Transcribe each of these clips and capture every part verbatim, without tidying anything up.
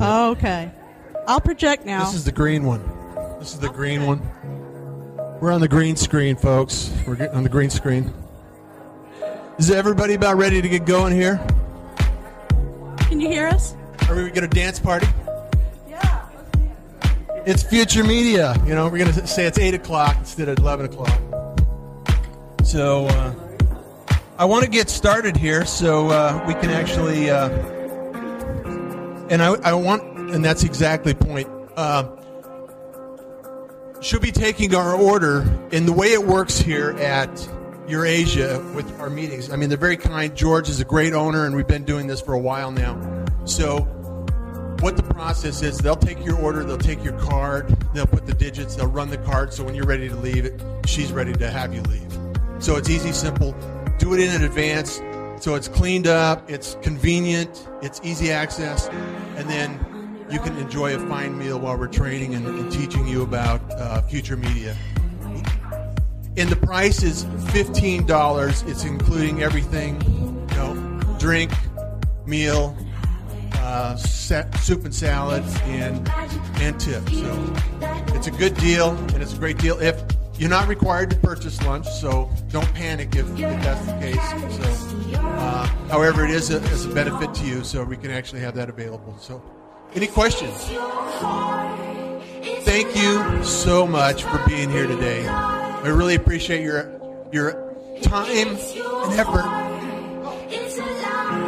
Oh, okay. I'll project now. This is the green one. This is the I'll green project. one. We're on the green screen, folks. We're getting on the green screen. Is everybody about ready to get going here? Can you hear us? Are we going to dance party? Yeah. It's Future Media. You know, we're going to say it's eight o'clock instead of eleven o'clock. So uh, I want to get started here so uh, we can actually... Uh, and I, I want... And that's exactly the point. Uh, she'll be taking our order. And the way it works here at Eurasia with our meetings, I mean, they're very kind. George is a great owner, and we've been doing this for a while now. So what the process is, they'll take your order, they'll take your card, they'll put the digits, they'll run the card, so when you're ready to leave, she's ready to have you leave. So it's easy, simple. Do it in advance, so it's cleaned up, it's convenient, it's easy access, and then you can enjoy a fine meal while we're training and, and teaching you about uh, Future Media. And the price is fifteen dollars. It's including everything, you know, drink, meal, uh, set, soup and salad, and and tip. So it's a good deal, and it's a great deal. If you're not required to purchase lunch, so don't panic if, if that's the case. So, uh, however, it is a, it's a benefit to you, so we can actually have that available. So, any questions? Thank you so much for being here today. I really appreciate your your time and effort,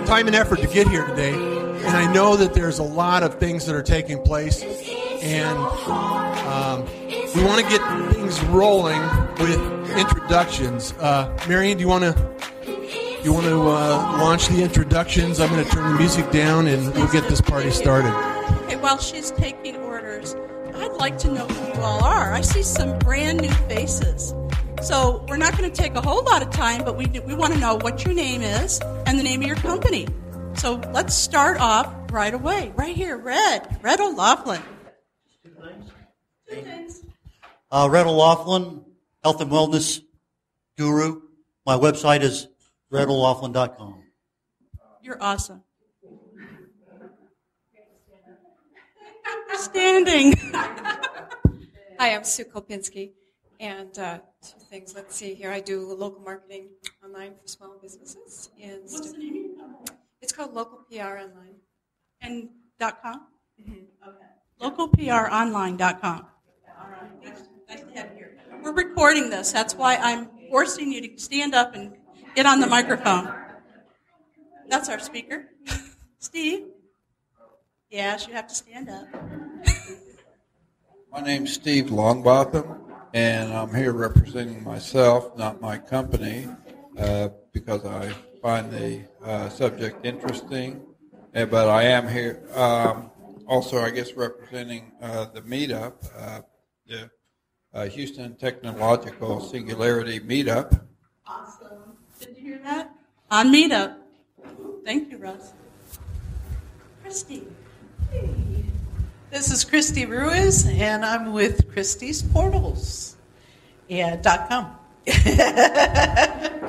time and effort to get here today. And I know that there's a lot of things that are taking place, and um, we want to get things rolling with introductions. Uh, Marianne, do you want to you want to uh, launch the introductions? I'm going to turn the music down, and we'll get this party started. Okay, while she's taking orders, I'd like to know who you all are. I see some brand new faces. So we're not going to take a whole lot of time, but we do, we want to know what your name is and the name of your company. So let's start off right away. Right here, Red. Red O'Loughlin. Two things. Two things. Uh, Red O'Loughlin, health and wellness guru. My website is red o'loughlin dot com. You're awesome. Standing. Hi, I'm Sue Kopinski, and uh, two things. Let's see here. I do local marketing online for small businesses. And What's stu- the name? It's called Local P R Online. And dot .com? Mm-hmm. Okay. local p r online dot com. All right. Nice, nice to have you here. We're recording this. That's why I'm forcing you to stand up and get on the microphone. That's our speaker. Steve? Yes, you have to stand up. My name's Steve Longbottom, and I'm here representing myself, not my company, uh, because I find the uh, subject interesting. Uh, but I am here um, also, I guess, representing uh, the meetup, uh, the uh, Houston Technological Singularity Meetup. Awesome. Did you hear that? On Meetup. Thank you, Russ. Christy. This is Christy Ruiz, and I'm with Christy's Portals, yeah, dot com.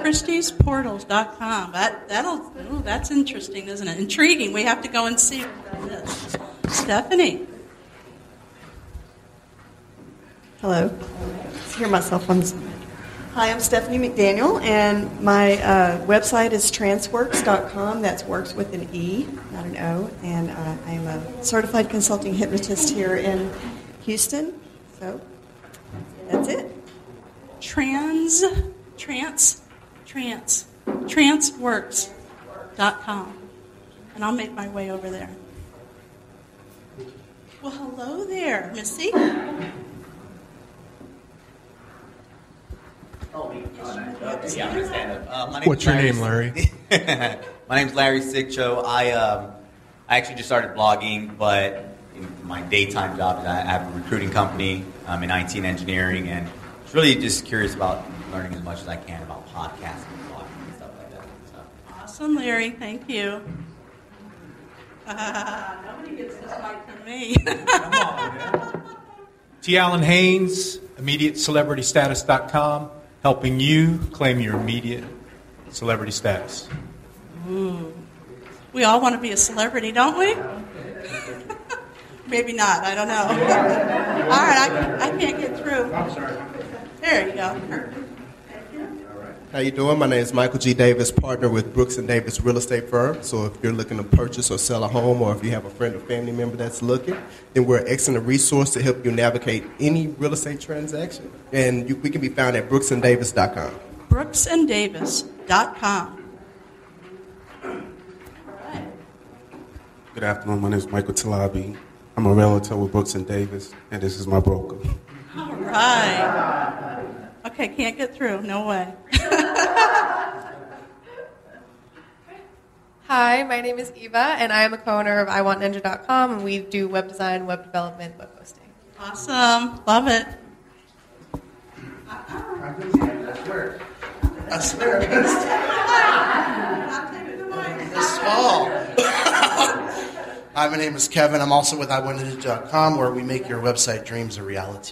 Christy's Portals dot com. That that'll ooh, that's interesting, isn't it? Intriguing. We have to go and see what that is. Stephanie. Hello. Let's hear myself on. Hi, I'm Stephanie McDaniel, and my uh, website is transworks dot com. That's works with an E, not an O. And uh, I'm a certified consulting hypnotist here in Houston. So that's it. Trans, trans, trans, transworks dot com. And I'll make my way over there. Well, hello there, Missy. Oh, wait. Oh, no. Okay, yeah, I'm gonna stand up. Uh, my What's your Larry name, Larry? My name's Larry Sicho. I um, I actually just started blogging, but in my daytime job, I have a recruiting company. I'm in I T and engineering, and it's really just curious about learning as much as I can about podcasting, blogging, and stuff like that. So. Awesome, Larry. Thank you. Uh, nobody gets this mic from me. Come on, man. T. Allen Haynes, immediate celebrity status dot com. Helping you claim your immediate celebrity status. Ooh. We all want to be a celebrity, don't we? Maybe not. I don't know. All right, I, I can't get through. I'm sorry. There you go. How you doing? My name is Michael G. Davis, partner with Brooks and Davis Real Estate Firm. So if you're looking to purchase or sell a home, or if you have a friend or family member that's looking, then we're an excellent resource to help you navigate any real estate transaction. And you, we can be found at brooks and davis dot com. brooks and davis dot com. Right. Good afternoon. My name is Michael Talabi. I'm a realtor with Brooks and Davis, and this is my broker. All right. Okay, can't get through. No way. Hi, my name is Eva, and I am a co-owner of I want ninja dot com, and we do web design, web development, web hosting. Awesome. Love it. I swear. I swear. It's small. Hi, my name is Kevin. I'm also with I want ninja dot com, where we make your website dreams a reality.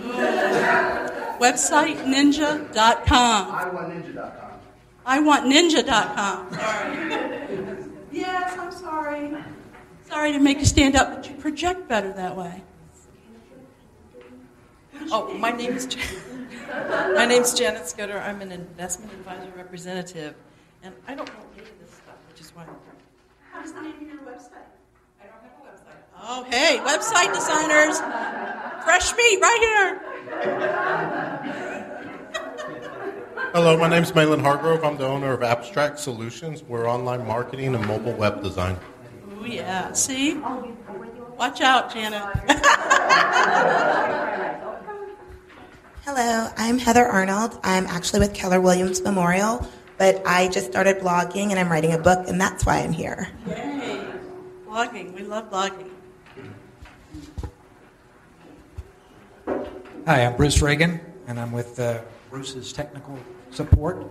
website ninja dot com. I want ninja dot com. I want ninja dot com. Sorry. Yes, I'm sorry. Sorry to make you stand up, but you project better that way. Oh, my name is Jan- my name's Janet Scudder. I'm an investment advisor representative, and I don't know any of this stuff, which is why I'm here. How does the name of your website? I don't have a website. Oh, hey, website designers. Fresh meat right here. Hello, my name's Maylin Hargrove. I'm the owner of Abstract Solutions. We're online marketing and mobile web design. Oh, yeah. See? Watch out, Janet. Hello, I'm Heather Arnold. I'm actually with Keller Williams Memorial, but I just started blogging, and I'm writing a book, and that's why I'm here. Yay. Blogging. We love blogging. Hi, I'm Bruce Reagan, and I'm with uh, Bruce's Technical Support.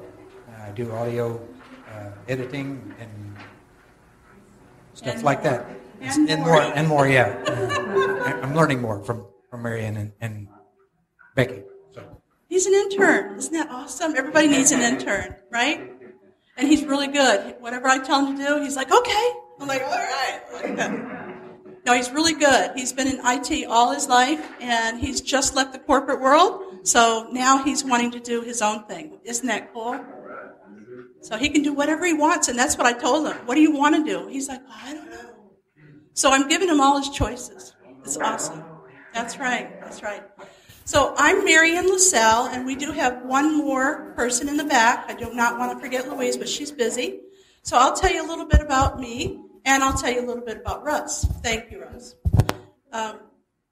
Uh, I do audio uh, editing and stuff and like more. that. And, and more. more. And more, yeah. uh, I'm learning more from, from Marianne and, and Becky. So. He's an intern. Isn't that awesome? Everybody needs an intern, right? And he's really good. Whatever I tell him to do, he's like, okay. I'm like, all right. Okay. No, he's really good. He's been in I T all his life, and he's just left the corporate world. So now he's wanting to do his own thing. Isn't that cool? So he can do whatever he wants, and that's what I told him. What do you want to do? He's like, oh, I don't know. So I'm giving him all his choices. It's awesome. That's right. That's right. So I'm Marianne LaSalle, and we do have one more person in the back. I do not want to forget Louise, but she's busy. So I'll tell you a little bit about me, and I'll tell you a little bit about Russ. Thank you, Russ. Um,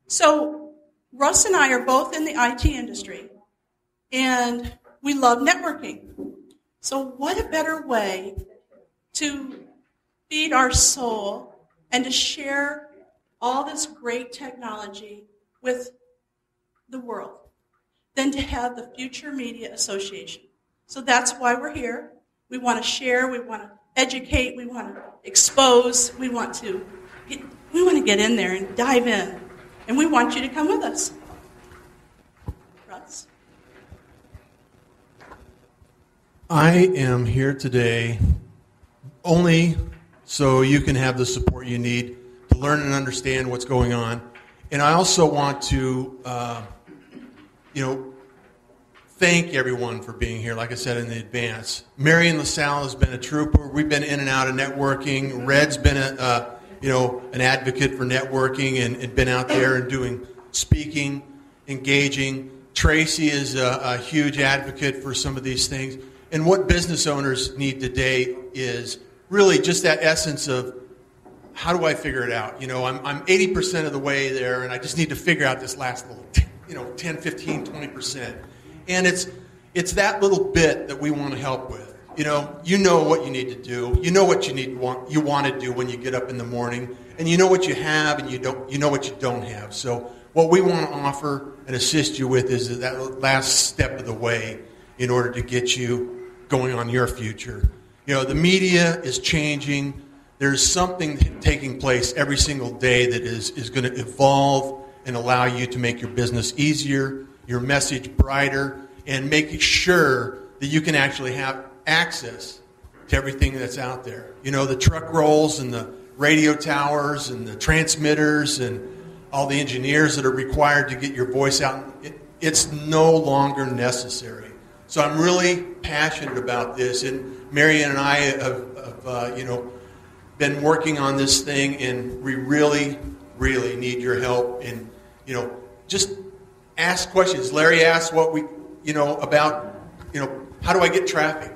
so... Russ and I are both in the I T industry, and we love networking. So what a better way to feed our soul and to share all this great technology with the world than to have the Future Media Association. So that's why we're here. We want to share, we want to educate, we want to expose, we want to get, we want to get in there and dive in. And we want you to come with us. Russ? I am here today only so you can have the support you need to learn and understand what's going on. And I also want to, uh, you know, thank everyone for being here, like I said, in advance. Marianne LaSalle has been a trooper. We've been in and out of networking. Red's been a... Uh, you know, an advocate for networking and, and been out there and doing speaking, engaging. Tracy is a, a huge advocate for some of these things. And what business owners need today is really just that essence of how do I figure it out? You know, I'm I'm eighty percent of the way there, and I just need to figure out this last little, you know, ten, fifteen, twenty percent. And it's it's that little bit that we want to help with. You know, you know what you need to do. You know what you need want you want to do when you get up in the morning, and you know what you have, and you don't. You know what you don't have. So, what we want to offer and assist you with is that last step of the way in order to get you going on your future. You know, the media is changing. There's something taking place every single day that is is going to evolve and allow you to make your business easier, your message brighter, and making sure that you can actually have access to everything that's out there. You know, the truck rolls and the radio towers and the transmitters and all the engineers that are required to get your voice out. It, it's no longer necessary. So I'm really passionate about this. And Marianne and I have, have uh, you know, been working on this thing, and we really, really need your help. And, you know, just ask questions. Larry asked what we, you know, about, you know, how do I get traffic?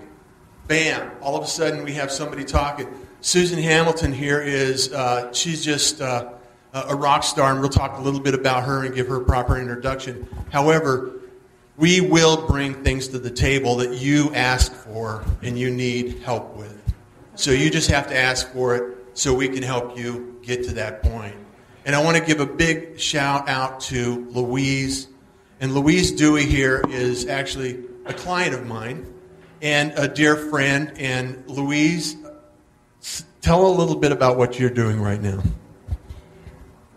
Bam. All of a sudden we have somebody talking. Susan Hamilton here is, uh, she's just uh, a rock star, and we'll talk a little bit about her and give her a proper introduction. However, we will bring things to the table that you ask for and you need help with. So you just have to ask for it so we can help you get to that point. And I want to give a big shout out to Louise. And Louise Dewey here is actually a client of mine and a dear friend. And Louise, tell a little bit about what you're doing right now.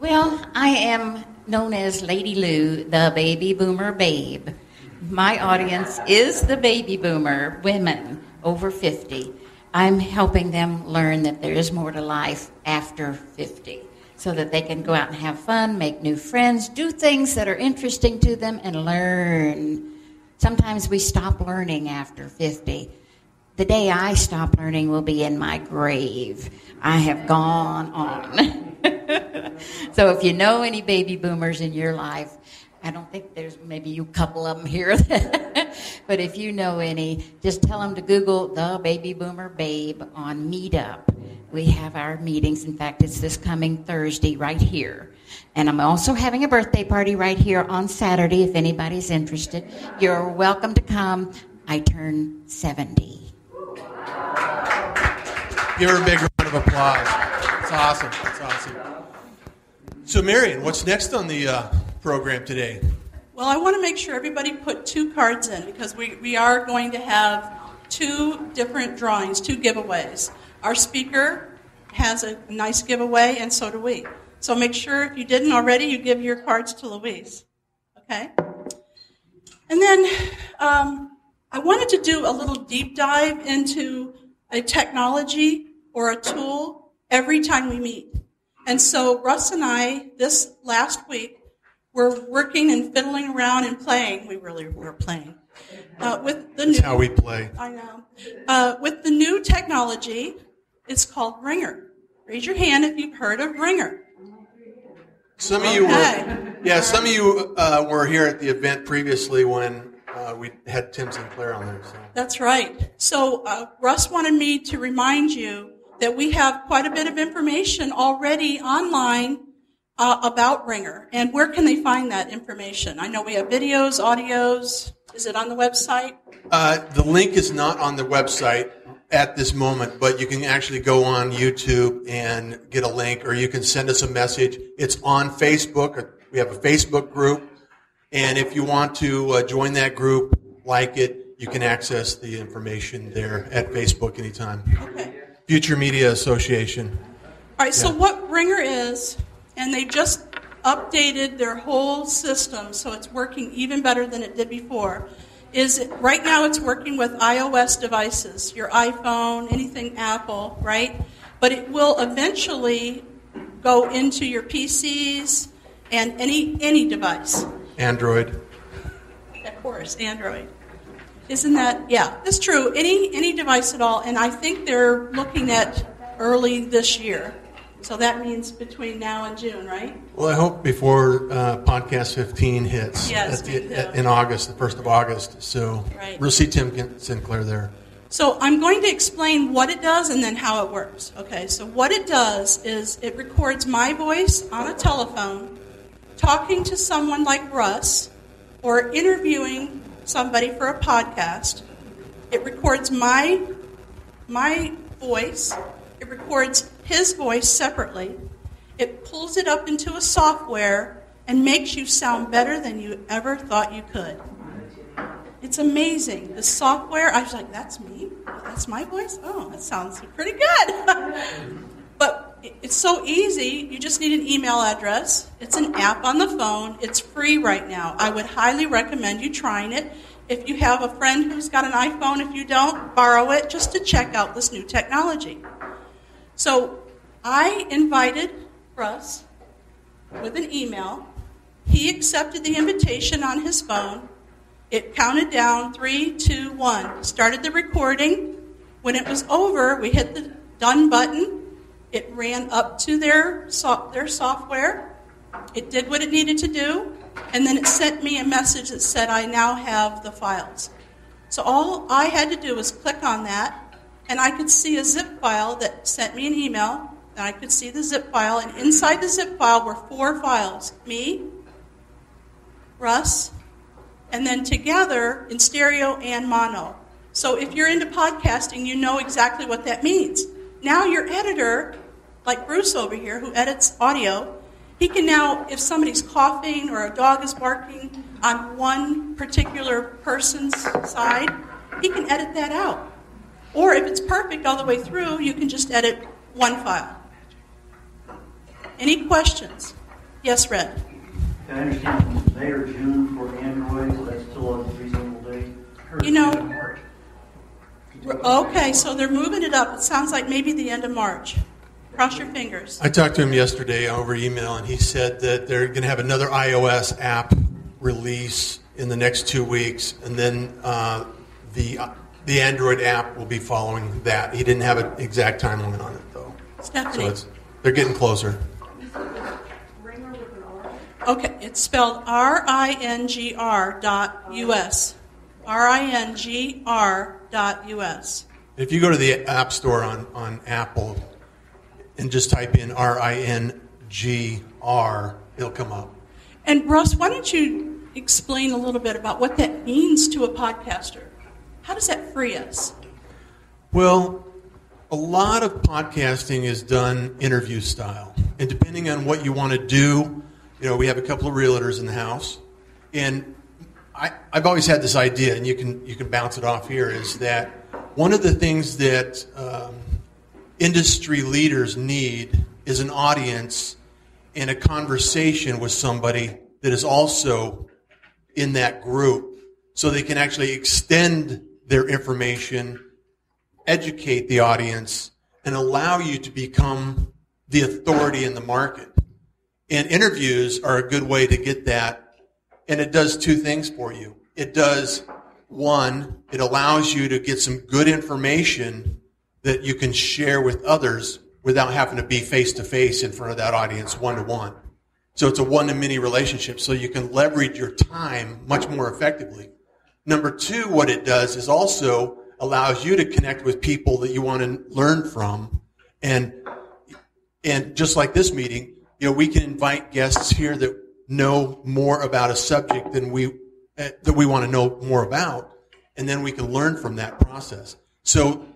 Well, I am known as Lady Lou, the baby boomer babe. My audience is the baby boomer women over fifty. I'm helping them learn that there is more to life after fifty, so that they can go out and have fun, make new friends, do things that are interesting to them, and learn. Sometimes we stop learning after fifty. The day I stop learning will be in my grave. I have gone on. So if you know any baby boomers in your life, I don't think there's maybe you couple of them here. But if you know any, just tell them to Google the baby boomer babe on Meetup. We have our meetings. In fact, it's this coming Thursday right here. And I'm also having a birthday party right here on Saturday if anybody's interested. You're welcome to come. I turn seventy. Give her a big round of applause. It's awesome. It's awesome. So, Marianne, what's next on the uh, program today? Well, I want to make sure everybody put two cards in, because we, we are going to have two different drawings, two giveaways. Our speaker has a nice giveaway, and so do we. So make sure, if you didn't already, you give your cards to Louise. Okay? And then um, I wanted to do a little deep dive into a technology or a tool every time we meet. And so Russ and I, this last week, were working and fiddling around and playing. We really were playing. Uh, with the That's new, how we play. I know. Uh, with the new technology, it's called Ringr. Raise your hand if you've heard of Ringr. Some of okay. you were, yeah. Some of you uh, were here at the event previously when uh, we had Tim Sinclair on there. So. That's right. So uh, Russ wanted me to remind you that we have quite a bit of information already online Uh, about Ringr, and where can they find that information? I know we have videos, audios. Is it on the website? Uh, the link is not on the website at this moment, but you can actually go on YouTube and get a link, or you can send us a message. It's on Facebook. We have a Facebook group, and if you want to uh, join that group, like it, you can access the information there at Facebook anytime. Okay. Future Media Association. All right, yeah. So what Ringr is... And they just updated their whole system, so it's working even better than it did before. Is right now it's working with iOS devices, your iPhone, anything Apple, right? But it will eventually go into your P Cs and any any device. Android. Of course, Android. Isn't that, yeah, that's true. Any any device at all, and I think they're looking at early this year. So that means between now and June, right? Well, I hope before uh, Podcast fifteen hits. Yes, at the, at, in August, the first of August. So right. We'll see Tim Sinclair there. So I'm going to explain what it does and then how it works. Okay, so what it does is it records my voice on a telephone talking to someone like Russ or interviewing somebody for a podcast. It records my my voice. It records his voice separately. It pulls it up into a software and makes you sound better than you ever thought you could. It's amazing. The software, I was like, that's me? That's my voice? Oh, that sounds pretty good. But it's so easy. You just need an email address. It's an app on the phone. It's free right now. I would highly recommend you trying it. If you have a friend who's got an iPhone, if you don't, borrow it just to check out this new technology. So I invited Russ with an email. He accepted the invitation on his phone. It counted down three, two, one. Started the recording. When it was over, we hit the done button. It ran up to their so- their software. It did what it needed to do, and then it sent me a message that said, I now have the files. So all I had to do was click on that, and I could see a zip file that sent me an email, and I could see the zip file, and inside the zip file were four files, me, Russ, and then together in stereo and mono. So if you're into podcasting, you know exactly what that means. Now your editor, like Bruce over here, who edits audio, he can now, if somebody's coughing or a dog is barking on one particular person's side, he can edit that out. Or if it's perfect all the way through, you can just edit one file. Any questions? Yes, Red? I understand from May or June for Android, so that's still a reasonable date. You know, okay, so they're moving it up. It sounds like maybe the end of March. Cross your fingers. I talked to him yesterday over email, and he said that they're going to have another iOS app release in the next two weeks, and then uh, the uh, the Android app will be following that. He didn't have an exact time limit on it, though. Stephanie. So it's, they're getting closer. Ringr with an R? Okay, it's spelled R I N G R dot U S. R I N G R dot U S. If you go to the App Store on, on Apple and just type in R I N G R, it'll come up. And Russ, why don't you explain a little bit about what that means to a podcaster? How does that free us? Well, a lot of podcasting is done interview style. And depending on what you want to do, you know, we have a couple of realtors in the house. And I, I've always had this idea, and you can you can bounce it off here, is that one of the things that um, industry leaders need is an audience and a conversation with somebody that is also in that group so they can actually extend their information, educate the audience, and allow you to become the authority in the market. And interviews are a good way to get that, and it does two things for you. It does, one, it allows you to get some good information that you can share with others without having to be face-to-face in front of that audience one-to-one. So it's a one-to-many relationship, so you can leverage your time much more effectively. Number two, what it does is also allows you to connect with people that you want to learn from. And and just like this meeting, you know, we can invite guests here that know more about a subject than we uh, that we want to know more about, and then we can learn from that process. So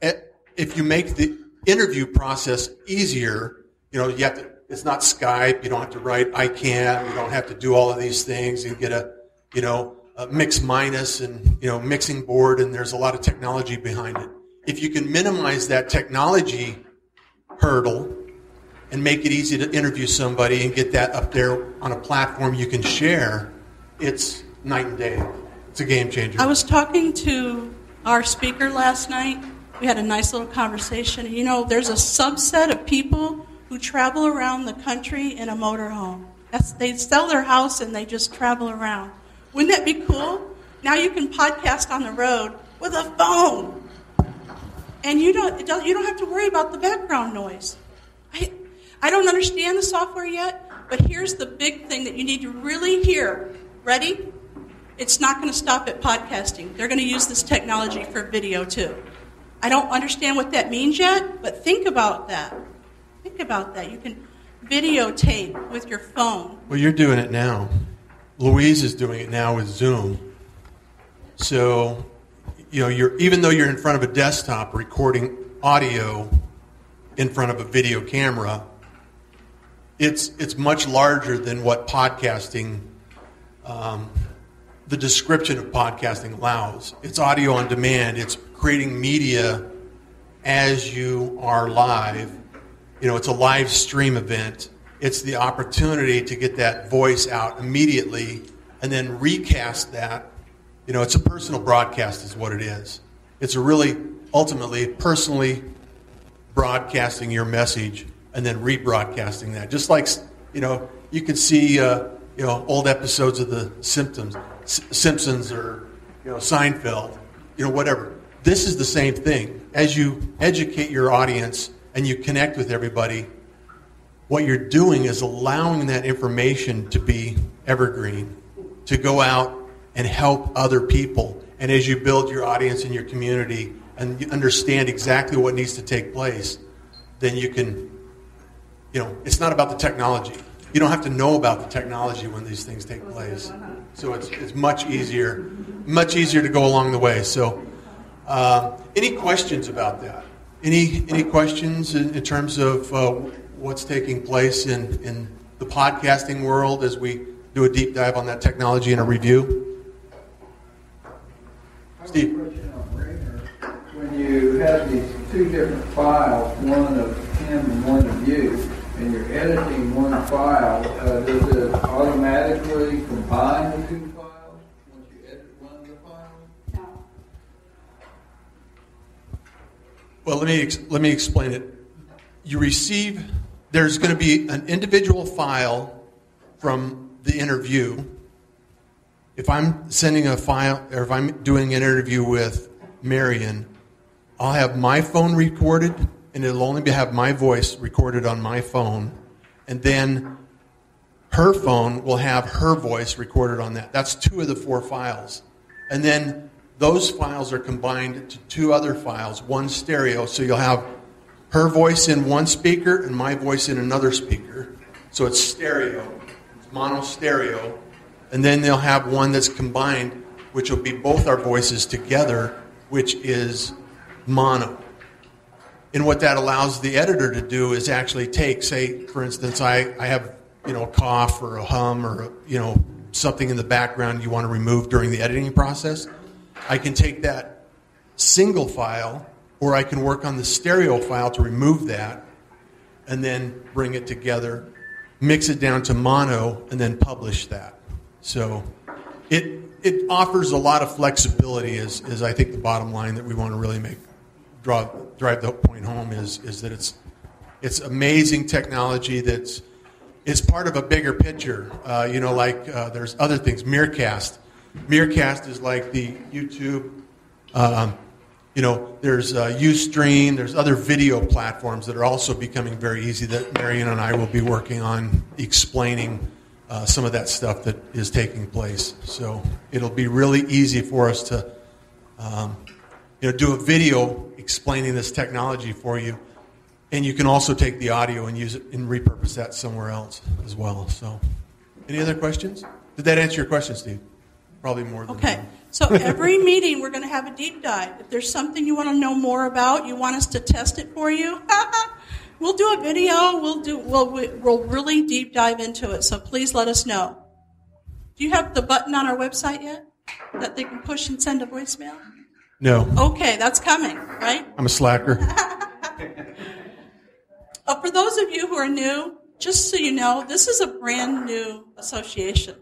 at, if you make the interview process easier, you know, you have to, it's not Skype, you don't have to write I can, you don't have to do all of these things and get a, you know, a mix minus and, you know, mixing board, and there's a lot of technology behind it. If you can minimize that technology hurdle and make it easy to interview somebody and get that up there on a platform you can share, it's night and day. It's a game changer. I was talking to our speaker last night. We had a nice little conversation. You know, there's a subset of people who travel around the country in a motorhome. That's, they sell their house and they just travel around. Wouldn't that be cool? Now you can podcast on the road with a phone, and you don't it don't you don't have to worry about the background noise. I I don't understand the software yet, but here's the big thing that you need to really hear. Ready? It's not going to stop at podcasting. They're going to use this technology for video too. I don't understand what that means yet, but think about that. Think about that. You can videotape with your phone. Well, you're doing it now. Louise is doing it now with Zoom. So, you know, you're even though you're in front of a desktop recording audio in front of a video camera, it's it's much larger than what podcasting, um, the description of podcasting allows. It's audio on demand. It's creating media as you are live. You know, it's a live stream event. It's the opportunity to get that voice out immediately and then recast that. You know, it's a personal broadcast is what it is. It's a really, ultimately, personally broadcasting your message and then rebroadcasting that. Just like, you know, you can see, uh, you know, old episodes of The Simpsons, S- Simpsons or, you know, Seinfeld, you know, whatever. This is the same thing. As you educate your audience and you connect with everybody, what you're doing is allowing that information to be evergreen, to go out and help other people. And as you build your audience and your community and you understand exactly what needs to take place, then you can, you know, it's not about the technology. You don't have to know about the technology when these things take place. So it's it's much easier, much easier to go along the way. So uh, any questions about that? Any any questions in, in terms of uh, what's taking place in, in the podcasting world as we do a deep dive on that technology and a review? Steve? I have a question on Ringr. When you have these two different files, one of him and one of you, and you're editing one file, uh, does it automatically combine the two files once you edit one of the files? No. Well, let me ex- let me explain it. You receive, there's going to be an individual file from the interview. If I'm sending a file, or if I'm doing an interview with Marion, I'll have my phone recorded, and it'll only be, have my voice recorded on my phone, and then her phone will have her voice recorded on that. That's two of the four files. And then those files are combined to two other files, one stereo, so you'll have her voice in one speaker and my voice in another speaker. So it's stereo, it's mono stereo, and then they'll have one that's combined, which will be both our voices together, which is mono. And what that allows the editor to do is actually take, say, for instance, I, I have, you know, a cough or a hum or, a, you know, something in the background you want to remove during the editing process. I can take that single file, or I can work on the stereo file to remove that and then bring it together, mix it down to mono, and then publish that. So it it offers a lot of flexibility is, is I think, the bottom line that we want to really make. Draw, drive the point home is is that it's it's amazing technology that's it's part of a bigger picture. Uh, you know, like uh, there's other things. Meercast, Meercast is like the YouTube. Um, you know, there's uh, UStream. There's other video platforms that are also becoming very easy. That Marion and I will be working on explaining uh, some of that stuff that is taking place. So it'll be really easy for us to. Um, You know, do a video explaining this technology for you, and you can also take the audio and use it and repurpose that somewhere else as well. So, any other questions? Did that answer your question, Steve? Probably more than okay. One. So every meeting we're going to have a deep dive. If there's something you want to know more about, you want us to test it for you, we'll do a video. We'll do. We'll we'll really deep dive into it. So please let us know. Do you have the button on our website yet that they can push and send a voicemail? No. Okay, that's coming, right? I'm a slacker. uh, for those of you who are new, just so you know, this is a brand new association,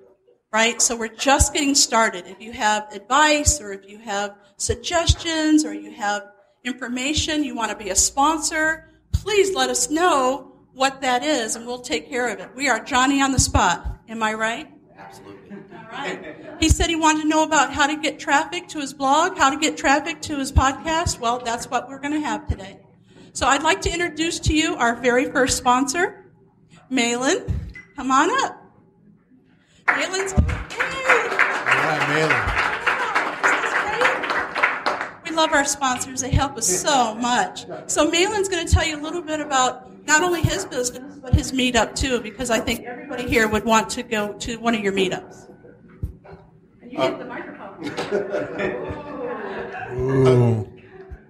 right? So we're just getting started. If you have advice or if you have suggestions or you have information, you want to be a sponsor, please let us know what that is and we'll take care of it. We are Johnny on the spot. Am I right? Absolutely. All right. He said he wanted to know about how to get traffic to his blog, how to get traffic to his podcast. Well, that's what we're going to have today. So I'd like to introduce to you our very first sponsor, Maylin. Come on up. Maylin's. All right, Maylin. We love our sponsors. They help us so much. So Maylin's going to tell you a little bit about not only his business, but his meetup, too, because I think everybody here would want to go to one of your meetups. And you uh, get the microphone. Ooh. Uh,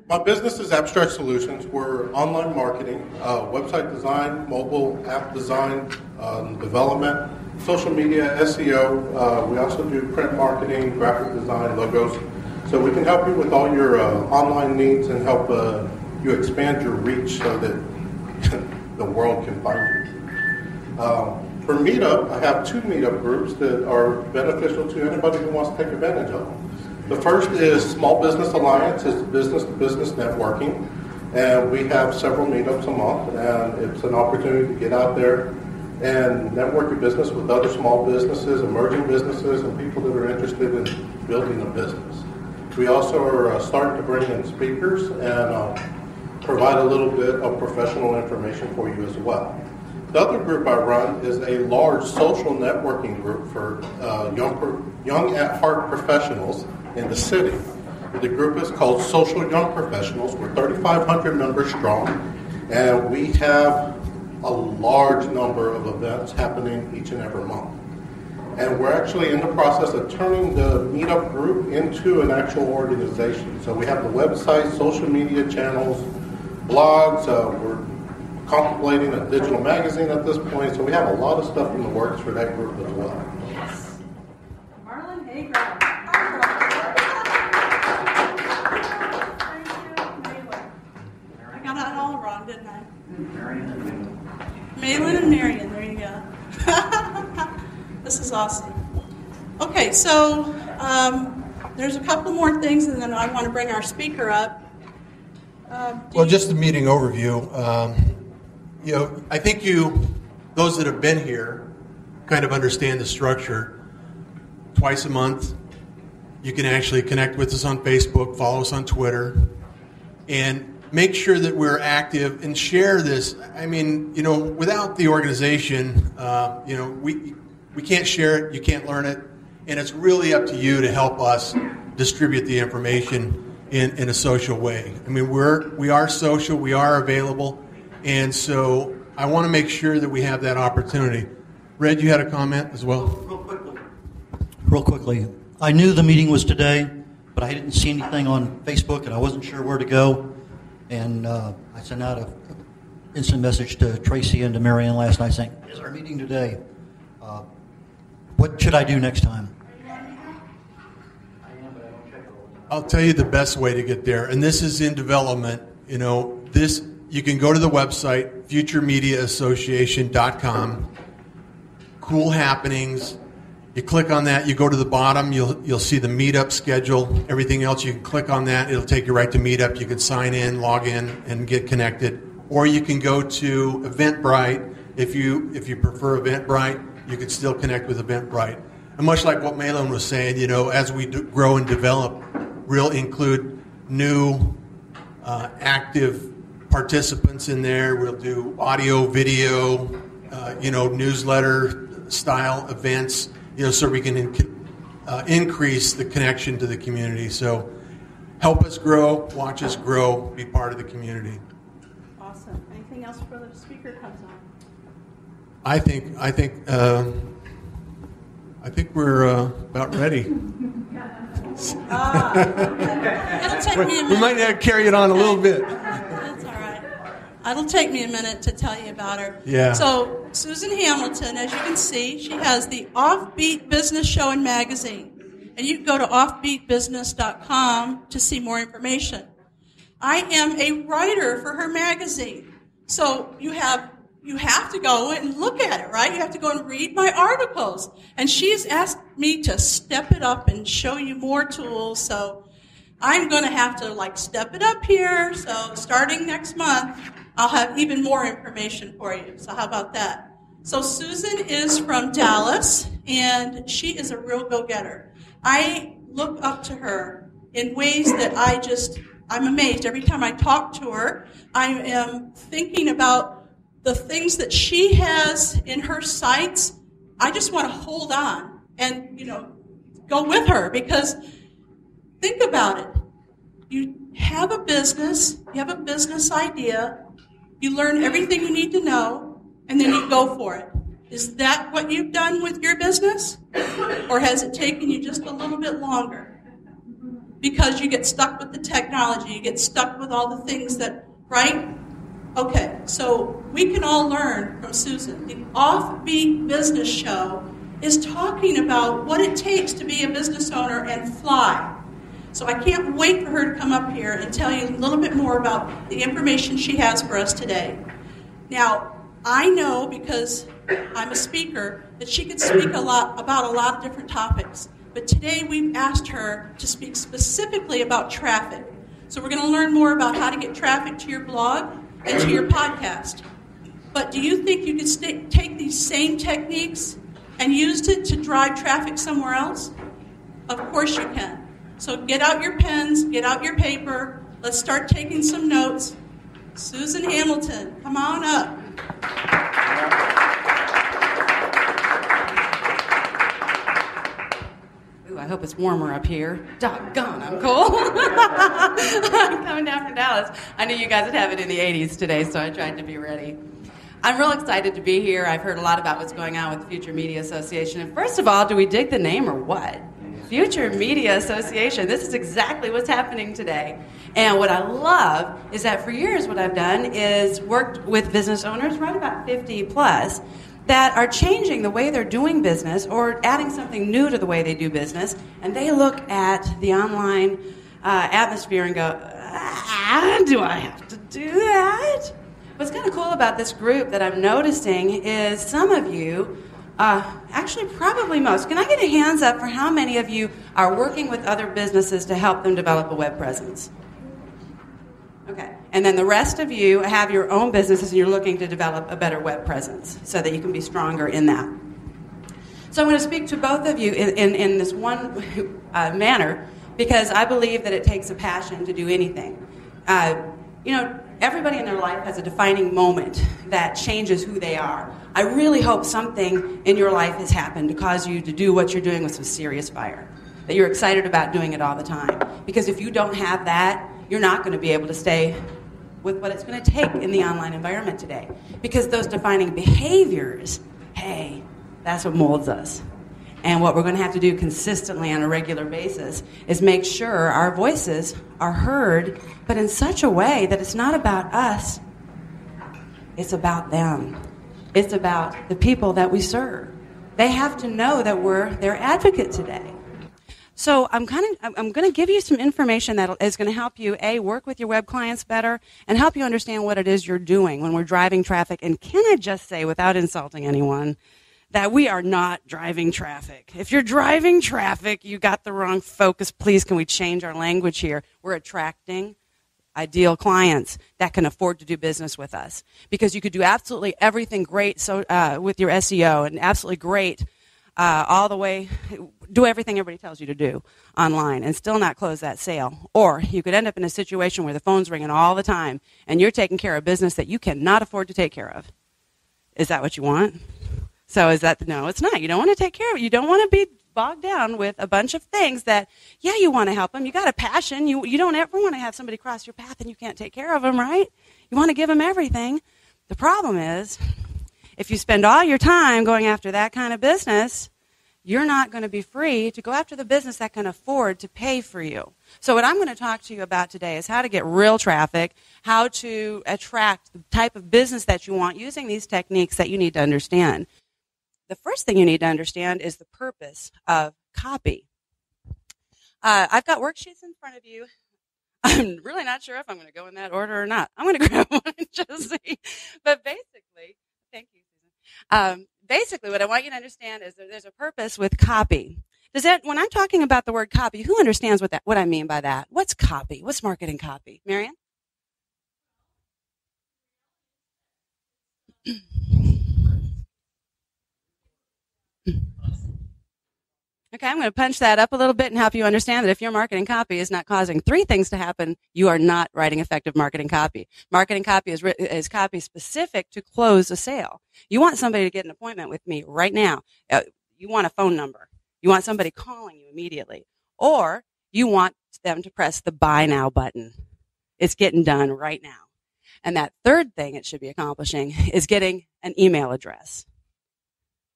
my business is Abstract Solutions. We're online marketing, uh, website design, mobile app design, um, development, social media, S E O. Uh, we also do print marketing, graphic design, logos. So we can help you with all your uh, online needs and help uh, you expand your reach so that the world can find you. Um, for Meetup, I have two Meetup groups that are beneficial to anybody who wants to take advantage of them. The first is Small Business Alliance. It's business-to-business networking. And we have several meetups a month, and it's an opportunity to get out there and network your business with other small businesses, emerging businesses, and people that are interested in building a business. We also are uh, starting to bring in speakers and uh, provide a little bit of professional information for you as well. The other group I run is a large social networking group for uh, young, young at heart professionals in the city. The group is called Social Young Professionals. We're thirty-five hundred members strong, and we have a large number of events happening each and every month. And we're actually in the process of turning the meetup group into an actual organization. So we have the website, social media channels, blogs. Uh, we're contemplating a digital magazine at this point. So we have a lot of stuff in the works for that group as well. Yes. Marlon Hager. Didn't I? Maylin and Marianne, there you go. This is awesome. Okay, so um, there's a couple more things, and then I want to bring our speaker up. Uh, well, you- just the meeting overview. Um, you know, I think you, those that have been here, kind of understand the structure. Twice a month, you can actually connect with us on Facebook, follow us on Twitter, and make sure that we're active and share this. I mean, you know, without the organization, uh, you know, we we can't share it, you can't learn it, and it's really up to you to help us distribute the information in, in a social way. I mean, we're we are social, we are available, and so I want to make sure that we have that opportunity. Red, you had a comment as well? Real quickly. Real quickly. I knew the meeting was today, but I didn't see anything on Facebook, and I wasn't sure where to go. And uh, I sent out an instant message to Tracy and to Marianne last night saying, is our meeting today? Uh, what should I do next time? I am, but I don't check it all the time. I'll tell you the best way to get there, and this is in development. You know, this you can go to the website, future media association dot com, cool happenings. You click on that, you go to the bottom, you'll you'll see the meetup schedule, everything else. You can click on that, it'll take you right to meetup. You can sign in, log in, and get connected. Or you can go to Eventbrite. If you if you prefer Eventbrite, you can still connect with Eventbrite. And much like what Maylin was saying, you know, as we do, grow and develop, we'll include new uh, active participants in there. We'll do audio, video, uh, you know, newsletter style events. You know, so we can in, uh, increase the connection to the community. So help us grow, watch us grow, be part of the community. Awesome. Anything else before the speaker comes on? I think I think uh, I think we're uh, about ready. ah, okay. It'll take me a minute. We might have to carry it on okay. a little bit. That's all right. It'll take me a minute to tell you about her. Yeah. So Susan Hamilton, as you can see, she has the Offbeat Business Show and Magazine. And you can go to offbeat business dot com to see more information. I am a writer for her magazine. So you have you have to go and look at it, right? You have to go and read my articles. And she's asked me to step it up and show you more tools. So I'm going to have to, like, step it up here. So starting next month, I'll have even more information for you. So how about that? So Susan is from Dallas, and she is a real go-getter. I look up to her in ways that I just, I'm amazed. Every time I talk to her, I am thinking about the things that she has in her sights. I just want to hold on and, you know, go with her, because think about it. You have a business, you have a business idea, you learn everything you need to know, and then you go for it. Is that what you've done with your business? Or has it taken you just a little bit longer? Because you get stuck with the technology, you get stuck with all the things that, right? Okay, so we can all learn from Susan. The Offbeat Business Show is talking about what it takes to be a business owner and fly. So I can't wait for her to come up here and tell you a little bit more about the information she has for us today. Now, I know, because I'm a speaker, that she could speak a lot about a lot of different topics. But today we've asked her to speak specifically about traffic. So we're going to learn more about how to get traffic to your blog and to your podcast. But do you think you could st- take these same techniques and use it to drive traffic somewhere else? Of course you can. So get out your pens, get out your paper. Let's start taking some notes. Susan Hamilton, come on up. Ooh, I hope it's warmer up here. Doggone, I'm cold. I'm coming down from Dallas. I knew you guys would have it in the eighties today, so I tried to be ready. I'm real excited to be here. I've heard a lot about what's going on with the Future Media Association. And first of all, do we dig the name or what? Future Media Association. This is exactly what's happening today. And what I love is that for years what I've done is worked with business owners, right about fifty plus, that are changing the way they're doing business or adding something new to the way they do business. And they look at the online uh, atmosphere and go, ah, do I have to do that? What's kind of cool about this group that I'm noticing is some of you Uh, actually, probably most. Can I get a hands up for how many of you are working with other businesses to help them develop a web presence? Okay. And then the rest of you have your own businesses and you're looking to develop a better web presence so that you can be stronger in that. So I'm going to speak to both of you in, in, in this one uh, manner because I believe that it takes a passion to do anything. Uh, you know, everybody in their life has a defining moment that changes who they are. I really hope something in your life has happened to cause you to do what you're doing with some serious fire, that you're excited about doing it all the time. Because if you don't have that, you're not going to be able to stay with what it's going to take in the online environment today. Because those defining behaviors, hey, that's what molds us. And what we're going to have to do consistently on a regular basis is make sure our voices are heard, but in such a way that it's not about us, it's about them. It's about the people that we serve. They have to know that we're their advocate today. So I'm kind of I'm going to give you some information that is going to help you, A, work with your web clients better and help you understand what it is you're doing when we're driving traffic. And can I just say, without insulting anyone, that we are not driving traffic. If you're driving traffic, you got the wrong focus. Please, can we change our language here? We're attracting ideal clients that can afford to do business with us. Because you could do absolutely everything great so uh, with your S E O and absolutely great uh, all the way, do everything everybody tells you to do online and still not close that sale. Or you could end up in a situation where the phone's ringing all the time and you're taking care of business that you cannot afford to take care of. Is that what you want? So is that, no, it's not. You don't want to take care of it. You don't want to be bogged down with a bunch of things that, yeah, you want to help them. You got a passion. You you don't ever want to have somebody cross your path and you can't take care of them, right? You want to give them everything. The problem is, if you spend all your time going after that kind of business, you're not going to be free to go after the business that can afford to pay for you. So what I'm going to talk to you about today is how to get real traffic, how to attract the type of business that you want using these techniques that you need to understand. The first thing you need to understand is the purpose of copy. Uh, I've got worksheets in front of you. I'm really not sure if I'm going to go in that order or not. I'm going to grab one and just see. But basically, thank you, Susan. Um, basically, what I want you to understand is that there's a purpose with copy. Does that, when I'm talking about the word copy, who understands what that, what I mean by that? What's copy? What's marketing copy? Marianne? Okay, I'm going to punch that up a little bit and help you understand that if your marketing copy is not causing three things to happen, you are not writing effective marketing copy. Marketing copy is, is copy specific to close a sale. You want somebody to get an appointment with me right now. You want a phone number. You want somebody calling you immediately. Or you want them to press the buy now button. It's getting done right now. And that third thing it should be accomplishing is getting an email address.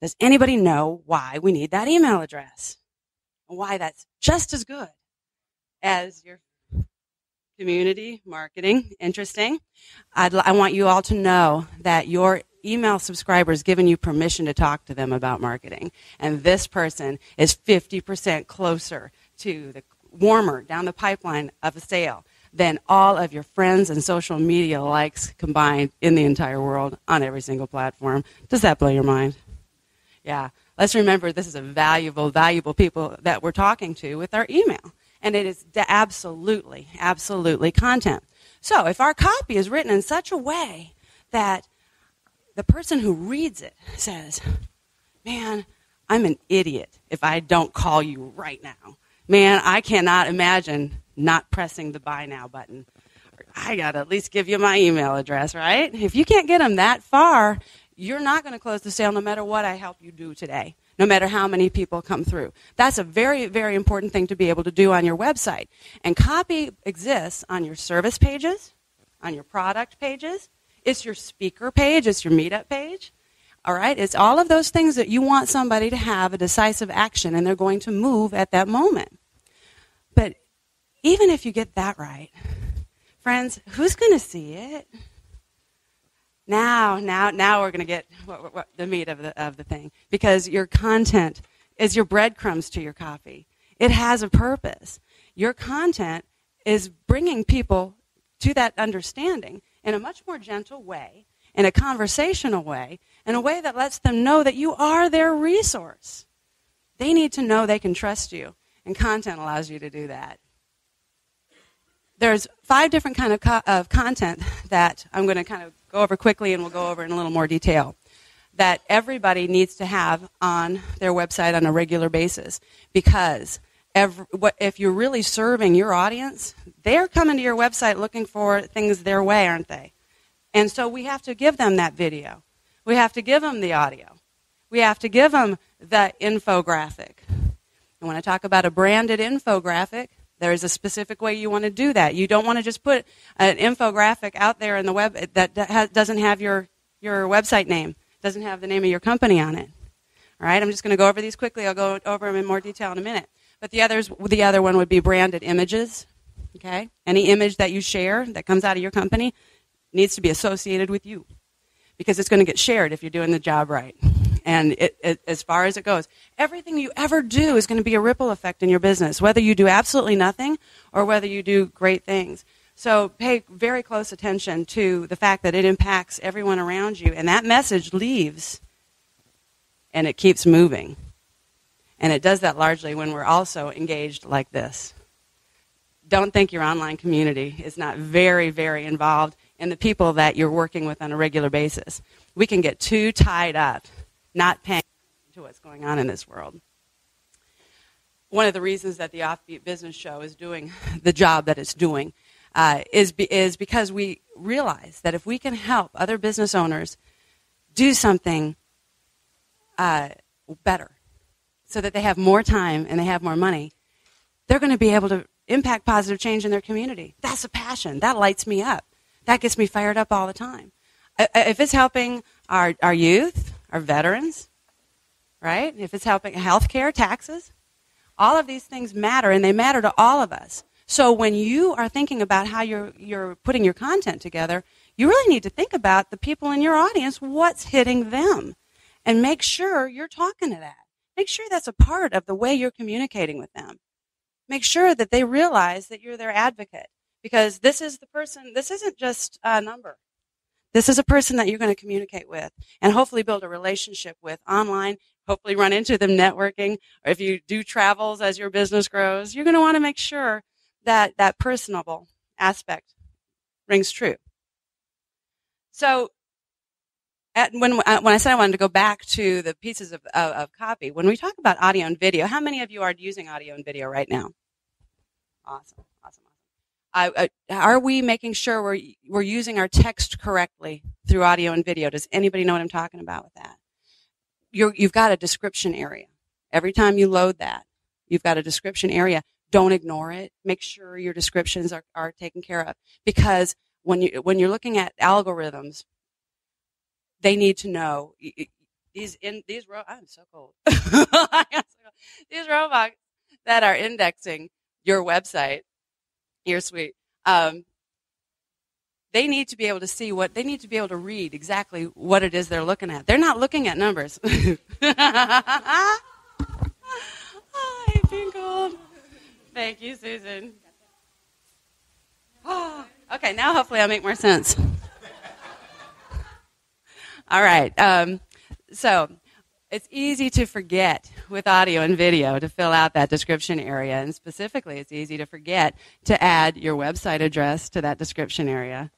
Does anybody know why we need that email address? And why that's just as good as your community marketing? Interesting. I'd, I want you all to know that your email subscriber has given you permission to talk to them about marketing. And this person is fifty percent closer to the warmer down the pipeline of a sale than all of your friends and social media likes combined in the entire world on every single platform. Does that blow your mind? Yeah, let's remember this is a valuable, valuable people that we're talking to with our email. and it is absolutely, absolutely content. So if our copy is written in such a way that the person who reads it says, man, I'm an idiot if I don't call you right now. Man, I cannot imagine not pressing the buy now button. I got to at least give you my email address, right? If you can't get them that far, you're not going to close the sale no matter what I help you do today, no matter how many people come through. That's a very, very important thing to be able to do on your website. And copy exists on your service pages, on your product pages. It's your speaker page. It's your meetup page. All right? It's all of those things that you want somebody to have a decisive action, and they're going to move at that moment. But even if you get that right, friends, who's going to see it? Now, now, now we're going to get what, what, what, the meat of the of the thing, because your content is your breadcrumbs to your copy. It has a purpose. Your content is bringing people to that understanding in a much more gentle way, in a conversational way, in a way that lets them know that you are their resource. They need to know they can trust you, and content allows you to do that. There's five different kind of, co- of content that I'm going to kind of go over quickly, and we'll go over in a little more detail, that everybody needs to have on their website on a regular basis, because every, what, if you're really serving your audience, they're coming to your website looking for things their way, aren't they? And so we have to give them that video. We have to give them the audio. We have to give them the infographic. And when I talk about a branded infographic, there is a specific way you want to do that. You don't want to just put an infographic out there in the web that has, doesn't have your, your website name, doesn't have the name of your company on it. All right, I'm just going to go over these quickly. I'll go over them in more detail in a minute. But the others, the other one would be branded images. Okay, any image that you share that comes out of your company needs to be associated with you, because it's going to get shared if you're doing the job right. And it, it, as far as it goes, everything you ever do is going to be a ripple effect in your business, whether you do absolutely nothing or whether you do great things. So pay very close attention to the fact that it impacts everyone around you, and that message leaves, and it keeps moving. And it does that largely when we're also engaged like this. Don't think your online community is not very, very involved in the people that you're working with on a regular basis. We can get too tied up not paying attention to what's going on in this world. One of the reasons that the Offbeat Business Show is doing the job that it's doing uh, is be, is because we realize that if we can help other business owners do something uh, better, so that they have more time and they have more money, they're going to be able to impact positive change in their community. That's a passion. That lights me up. That gets me fired up all the time. If it's helping our, our youth, our veterans, right? If it's helping healthcare, taxes, all of these things matter, and they matter to all of us. So when you are thinking about how you're you're putting your content together, you really need to think about the people in your audience, what's hitting them, and make sure you're talking to that. Make sure that's a part of the way you're communicating with them. Make sure that they realize that you're their advocate, because this is the person, this isn't just a number. This is a person that you're going to communicate with and hopefully build a relationship with online, hopefully run into them networking, or if you do travels as your business grows, you're going to want to make sure that that personable aspect rings true. So at, when, when I said I wanted to go back to the pieces of, of, of copy, when we talk about audio and video, how many of you are using audio and video right now? Awesome. I, I, are we making sure we're, we're using our text correctly through audio and video? Does anybody know what I'm talking about with that? You're, you've got a description area. Every time you load that, you've got a description area. Don't ignore it. Make sure your descriptions are, are taken care of, because when, you, when you're looking at algorithms, they need to know. These, in, these ro- I'm so cold. These robots that are indexing your website, You're sweet. Um, they need to be able to see what, they need to be able to read exactly what it is they're looking at. They're not looking at numbers. Hi, Pinkled. Thank you, Susan. Oh, okay, now hopefully I'll make more sense. All right. Um, so It's easy to forget with audio and video to fill out that description area, and specifically it's easy to forget to add your website address to that description area.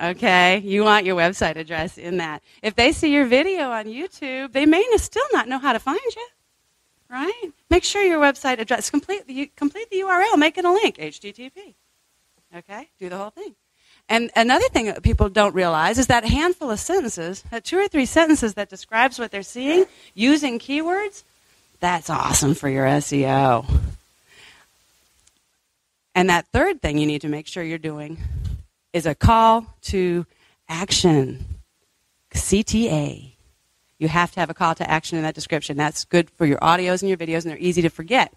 Okay, you want your website address in that. If they see your video on YouTube, they may still not know how to find you, right? Make sure your website address, complete the, complete the U R L, make it a link, H T T P. Okay, do the whole thing. And another thing that people don't realize is that handful of sentences, that two or three sentences that describes what they're seeing using keywords, that's awesome for your S E O. And that third thing you need to make sure you're doing is a call to action, C T A. You have to have a call to action in that description. That's good for your audios and your videos, and they're easy to forget.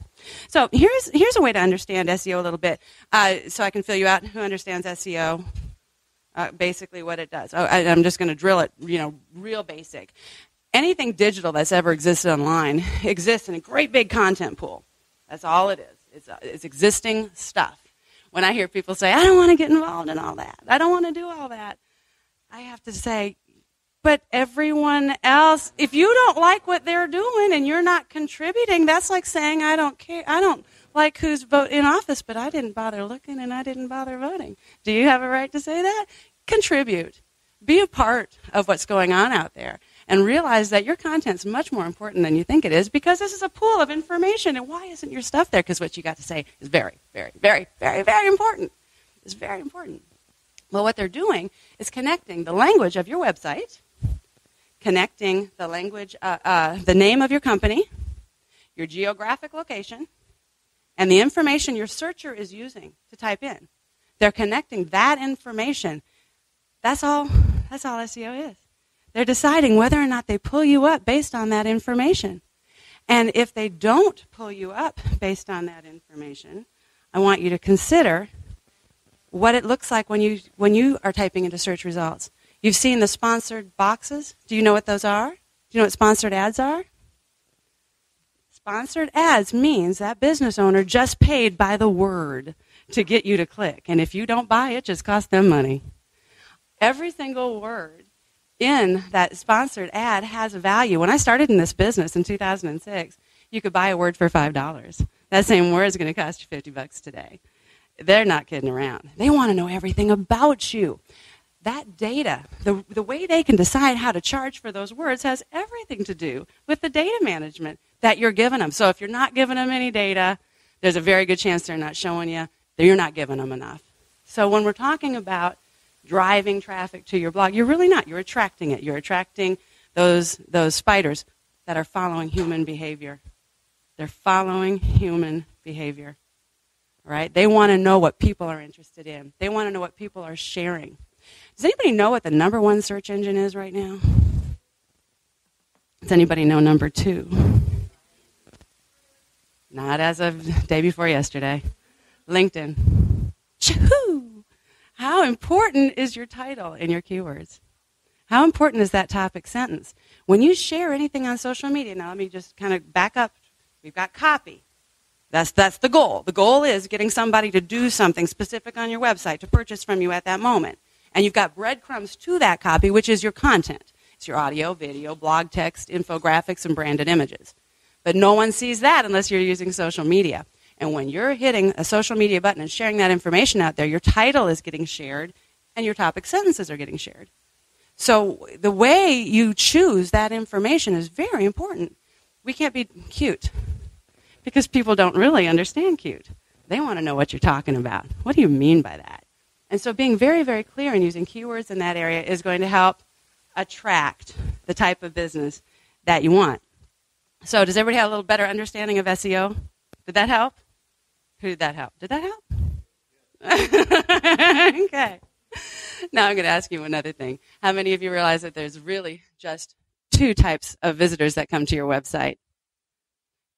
So here's here's a way to understand S E O a little bit, uh, so I can fill you out who understands S E O, uh, basically what it does. Oh, I, I'm just going to drill it, you know, real basic. Anything digital that's ever existed online exists in a great big content pool. That's all it is. It's, uh, it's existing stuff. When I hear people say, I don't want to get involved in all that, I don't want to do all that, I have to say, but everyone else, if you don't like what they're doing and you're not contributing, that's like saying I don't care. I don't like who's vote in office, but I didn't bother looking and I didn't bother voting. Do you have a right to say that? Contribute. Be a part of what's going on out there and realize that your content's much more important than you think it is, because this is a pool of information. And why isn't your stuff there? Because what you got to say is very, very, very, very, very important. It's very important. Well, what they're doing is connecting the language of your website, connecting the language, uh, uh, the name of your company, your geographic location, and the information your searcher is using to type in. They're connecting that information. That's all, that's all S E O is. They're deciding whether or not they pull you up based on that information. And if they don't pull you up based on that information, I want you to consider what it looks like when you, when you are typing into search results. You've seen the sponsored boxes. Do you know what those are? Do you know what sponsored ads are? Sponsored ads means that business owner just paid by the word to get you to click. And if you don't buy it, just cost them money. Every single word in that sponsored ad has a value. When I started in this business in two thousand six, you could buy a word for five dollars. That same word is going to cost you fifty bucks today. They're not kidding around. They want to know everything about you. That data, the, the way they can decide how to charge for those words has everything to do with the data management that you're giving them. So if you're not giving them any data, there's a very good chance they're not showing you that you're not giving them enough. So when we're talking about driving traffic to your blog, you're really not. You're attracting it. You're attracting those, those spiders that are following human behavior. They're following human behavior, right? They want to know what people are interested in. They want to know what people are sharing. Does anybody know what the number one search engine is right now? Does anybody know number two? Not as of day before yesterday. LinkedIn. Choo-hoo! How important is your title and your keywords? How important is that topic sentence? When you share anything on social media, now let me just kind of back up. We've got copy. That's, that's the goal. The goal is getting somebody to do something specific on your website to purchase from you at that moment. And you've got breadcrumbs to that copy, which is your content. It's your audio, video, blog text, infographics, and branded images. But no one sees that unless you're using social media. And when you're hitting a social media button and sharing that information out there, your title is getting shared and your topic sentences are getting shared. So the way you choose that information is very important. We can't be cute because people don't really understand cute. They want to know what you're talking about. What do you mean by that? And so being very, very clear and using keywords in that area is going to help attract the type of business that you want. So does everybody have a little better understanding of S E O? Did that help? Who did that help? Did that help? Yeah. Okay. Now I'm going to ask you another thing. How many of you realize that there's really just two types of visitors that come to your website?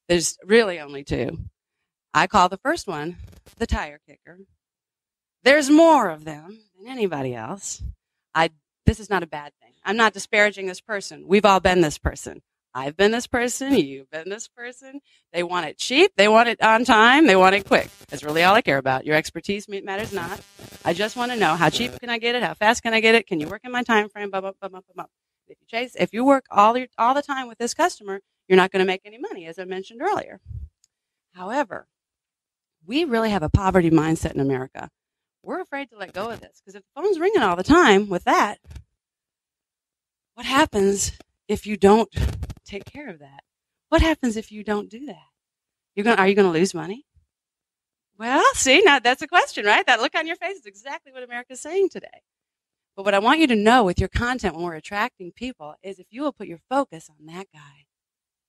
There's really only two. I call the first one the tire kicker. There's more of them than anybody else. I, this is not a bad thing. I'm not disparaging this person. We've all been this person. I've been this person. You've been this person. They want it cheap. They want it on time. They want it quick. That's really all I care about. Your expertise matters not. I just want to know how cheap can I get it? How fast can I get it? Can you work in my time frame? Blah, blah, blah, blah, blah. If you chase, if you work all your, all the time with this customer, you're not going to make any money, as I mentioned earlier. However, we really have a poverty mindset in America. We're afraid to let go of this because if the phone's ringing all the time with that, what happens if you don't take care of that? What happens if you don't do that? You're going, are you going to lose money? Well, see, now that's a question, right? That look on your face is exactly what America's saying today. But what I want you to know with your content when we're attracting people is if you will put your focus on that guy,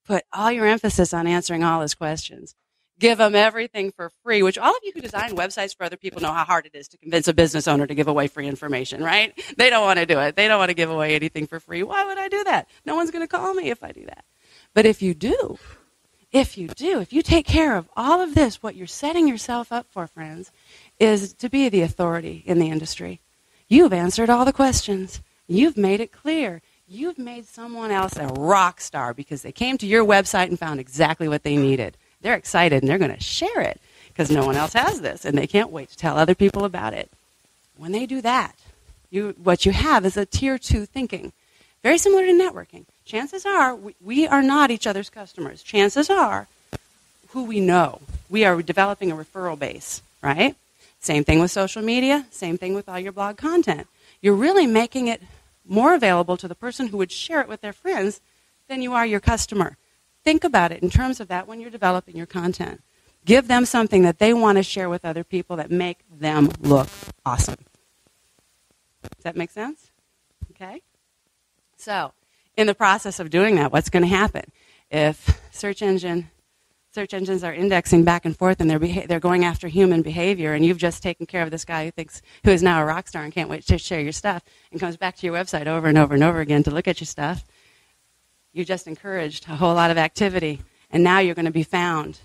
put all your emphasis on answering all his questions, give them everything for free, which all of you who design websites for other people know how hard it is to convince a business owner to give away free information, right? They don't want to do it. They don't want to give away anything for free. Why would I do that? No one's going to call me if I do that. But if you do, if you do, if you take care of all of this, what you're setting yourself up for, friends, is to be the authority in the industry. You've answered all the questions. You've made it clear. You've made someone else a rock star because they came to your website and found exactly what they needed. They're excited, and they're going to share it because no one else has this, and they can't wait to tell other people about it. When they do that, you, what you have is a tier two thinking, very similar to networking. Chances are we, we are not each other's customers. Chances are who we know. We are developing a referral base, right? Same thing with social media, same thing with all your blog content. You're really making it more available to the person who would share it with their friends than you are your customer. Think about it in terms of that when you're developing your content. Give them something that they want to share with other people that make them look awesome. Does that make sense? Okay. So in the process of doing that, what's going to happen? If search engine search engines are indexing back and forth and they're beha- they're going after human behavior and you've just taken care of this guy who thinks who is now a rock star and can't wait to share your stuff and comes back to your website over and over and over again to look at your stuff, you just encouraged a whole lot of activity, and now you're going to be found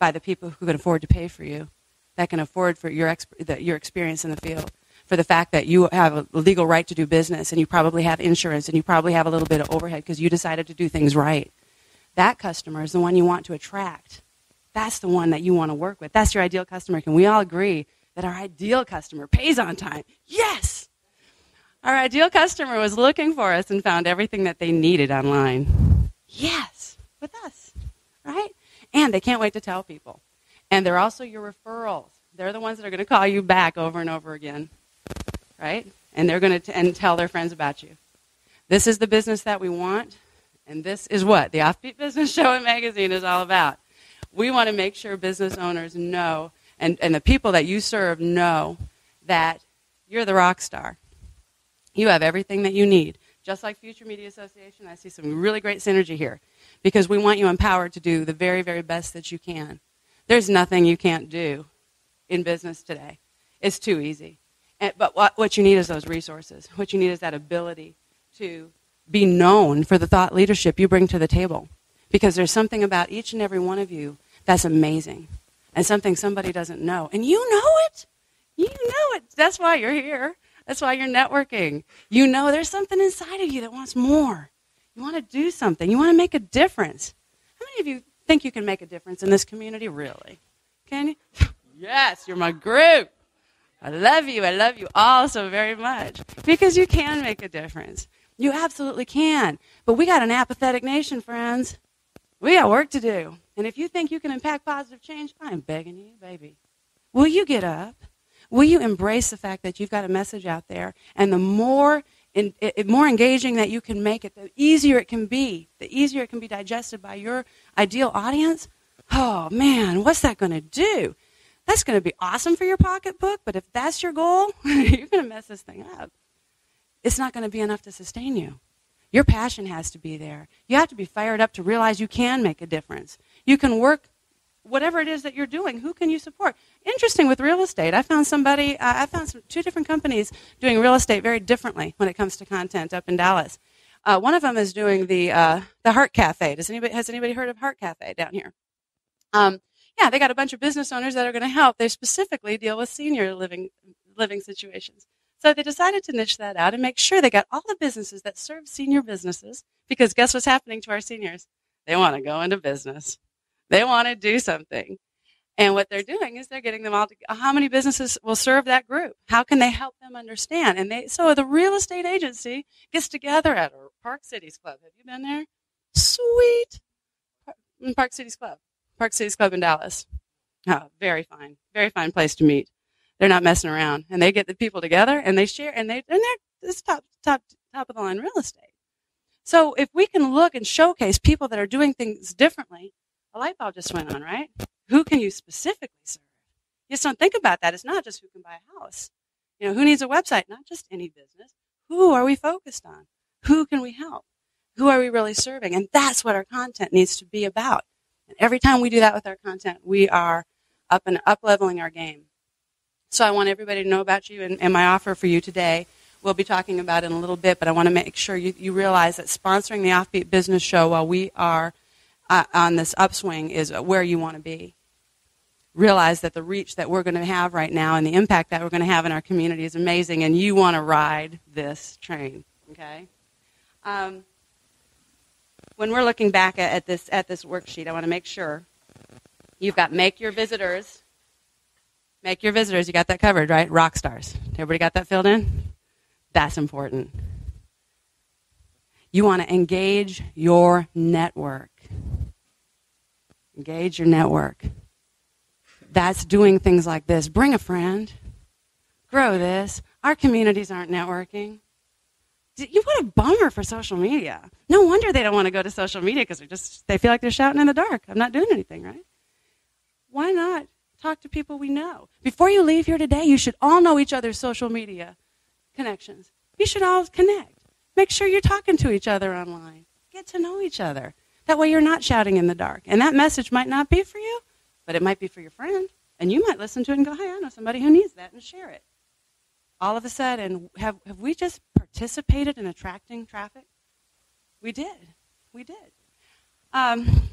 by the people who can afford to pay for you, that can afford for your exp- the, your experience in the field, for the fact that you have a legal right to do business, and you probably have insurance, and you probably have a little bit of overhead because you decided to do things right. That customer is the one you want to attract. That's the one that you want to work with. That's your ideal customer. Can we all agree that our ideal customer pays on time? Yes! Our ideal customer was looking for us and found everything that they needed online. Yes, with us, right? And they can't wait to tell people. And they're also your referrals. They're the ones that are going to call you back over and over again, right? And they're going to and tell their friends about you. This is the business that we want, and this is what the Offbeat Business Show and Magazine is all about. We want to make sure business owners know and, and the people that you serve know that you're the rock star. You have everything that you need. Just like Future Media Association, I see some really great synergy here because we want you empowered to do the very, very best that you can. There's nothing you can't do in business today. It's too easy. And, but what, what you need is those resources. What you need is that ability to be known for the thought leadership you bring to the table because there's something about each and every one of you that's amazing and something somebody doesn't know. And you know it. You know it. That's why you're here. That's why you're networking. You know there's something inside of you that wants more. You want to do something. You want to make a difference. How many of you think you can make a difference in this community, really? Can you? Yes, you're my group. I love you. I love you all so very much. Because you can make a difference. You absolutely can. But we got an apathetic nation, friends. We got work to do. And if you think you can impact positive change, I'm begging you, baby. Will you get up? Will you embrace the fact that you've got a message out there? And the more in, it, more engaging that you can make it, the easier it can be, the easier it can be digested by your ideal audience. Oh, man, what's that going to do? That's going to be awesome for your pocketbook, but if that's your goal, you're going to mess this thing up. It's not going to be enough to sustain you. Your passion has to be there. You have to be fired up to realize you can make a difference. You can work whatever it is that you're doing, who can you support? Interesting with real estate. I found somebody, uh, I found some, two different companies doing real estate very differently when it comes to content up in Dallas. Uh, one of them is doing the uh, the Heart Cafe. Does anybody has anybody heard of Heart Cafe down here? Um, yeah, they got a bunch of business owners that are going to help. They specifically deal with senior living living situations. So they decided to niche that out and make sure they got all the businesses that serve senior businesses because guess what's happening to our seniors? They want to go into business. They want to do something. And what they're doing is they're getting them all to, how many businesses will serve that group? How can they help them understand? And they, so the real estate agency gets together at Park Cities Club. Have you been there? Sweet. Park Cities Club. Park Cities Club in Dallas. Oh, very fine. Very fine place to meet. They're not messing around. And they get the people together, and they share, and, they, and they're this top, top, top of the line real estate. So if we can look and showcase people that are doing things differently, a light bulb just went on, right? Who can you specifically serve? You just don't think about that. It's not just who can buy a house. You know, who needs a website? Not just any business. Who are we focused on? Who can we help? Who are we really serving? And that's what our content needs to be about. And every time we do that with our content, we are up and up-leveling our game. So I want everybody to know about you, and, and my offer for you today we'll be talking about in a little bit, but I want to make sure you, you realize that sponsoring the Offbeat Business Show while we are uh, on this upswing is where you want to be. Realize that the reach that we're going to have right now and the impact that we're going to have in our community is amazing, and you want to ride this train, okay? Um, when we're looking back at, at this at this worksheet, I want to make sure you've got make your visitors. Make your visitors. You got that covered, right? Rock stars. Everybody got that filled in? That's important. You want to engage your network. Engage your network. That's doing things like this. Bring a friend. Grow this. Our communities aren't networking. What a bummer for social media. No wonder they don't want to go to social media because they just they feel like they're shouting in the dark. I'm not doing anything, right? Why not talk to people we know? Before you leave here today, you should all know each other's social media connections. You should all connect. Make sure you're talking to each other online. Get to know each other. That way you're not shouting in the dark. And that message might not be for you, but it might be for your friend. And you might listen to it and go, hey, I know somebody who needs that, and share it. All of a sudden, have, have we just participated in attracting traffic? We did. We did. Um,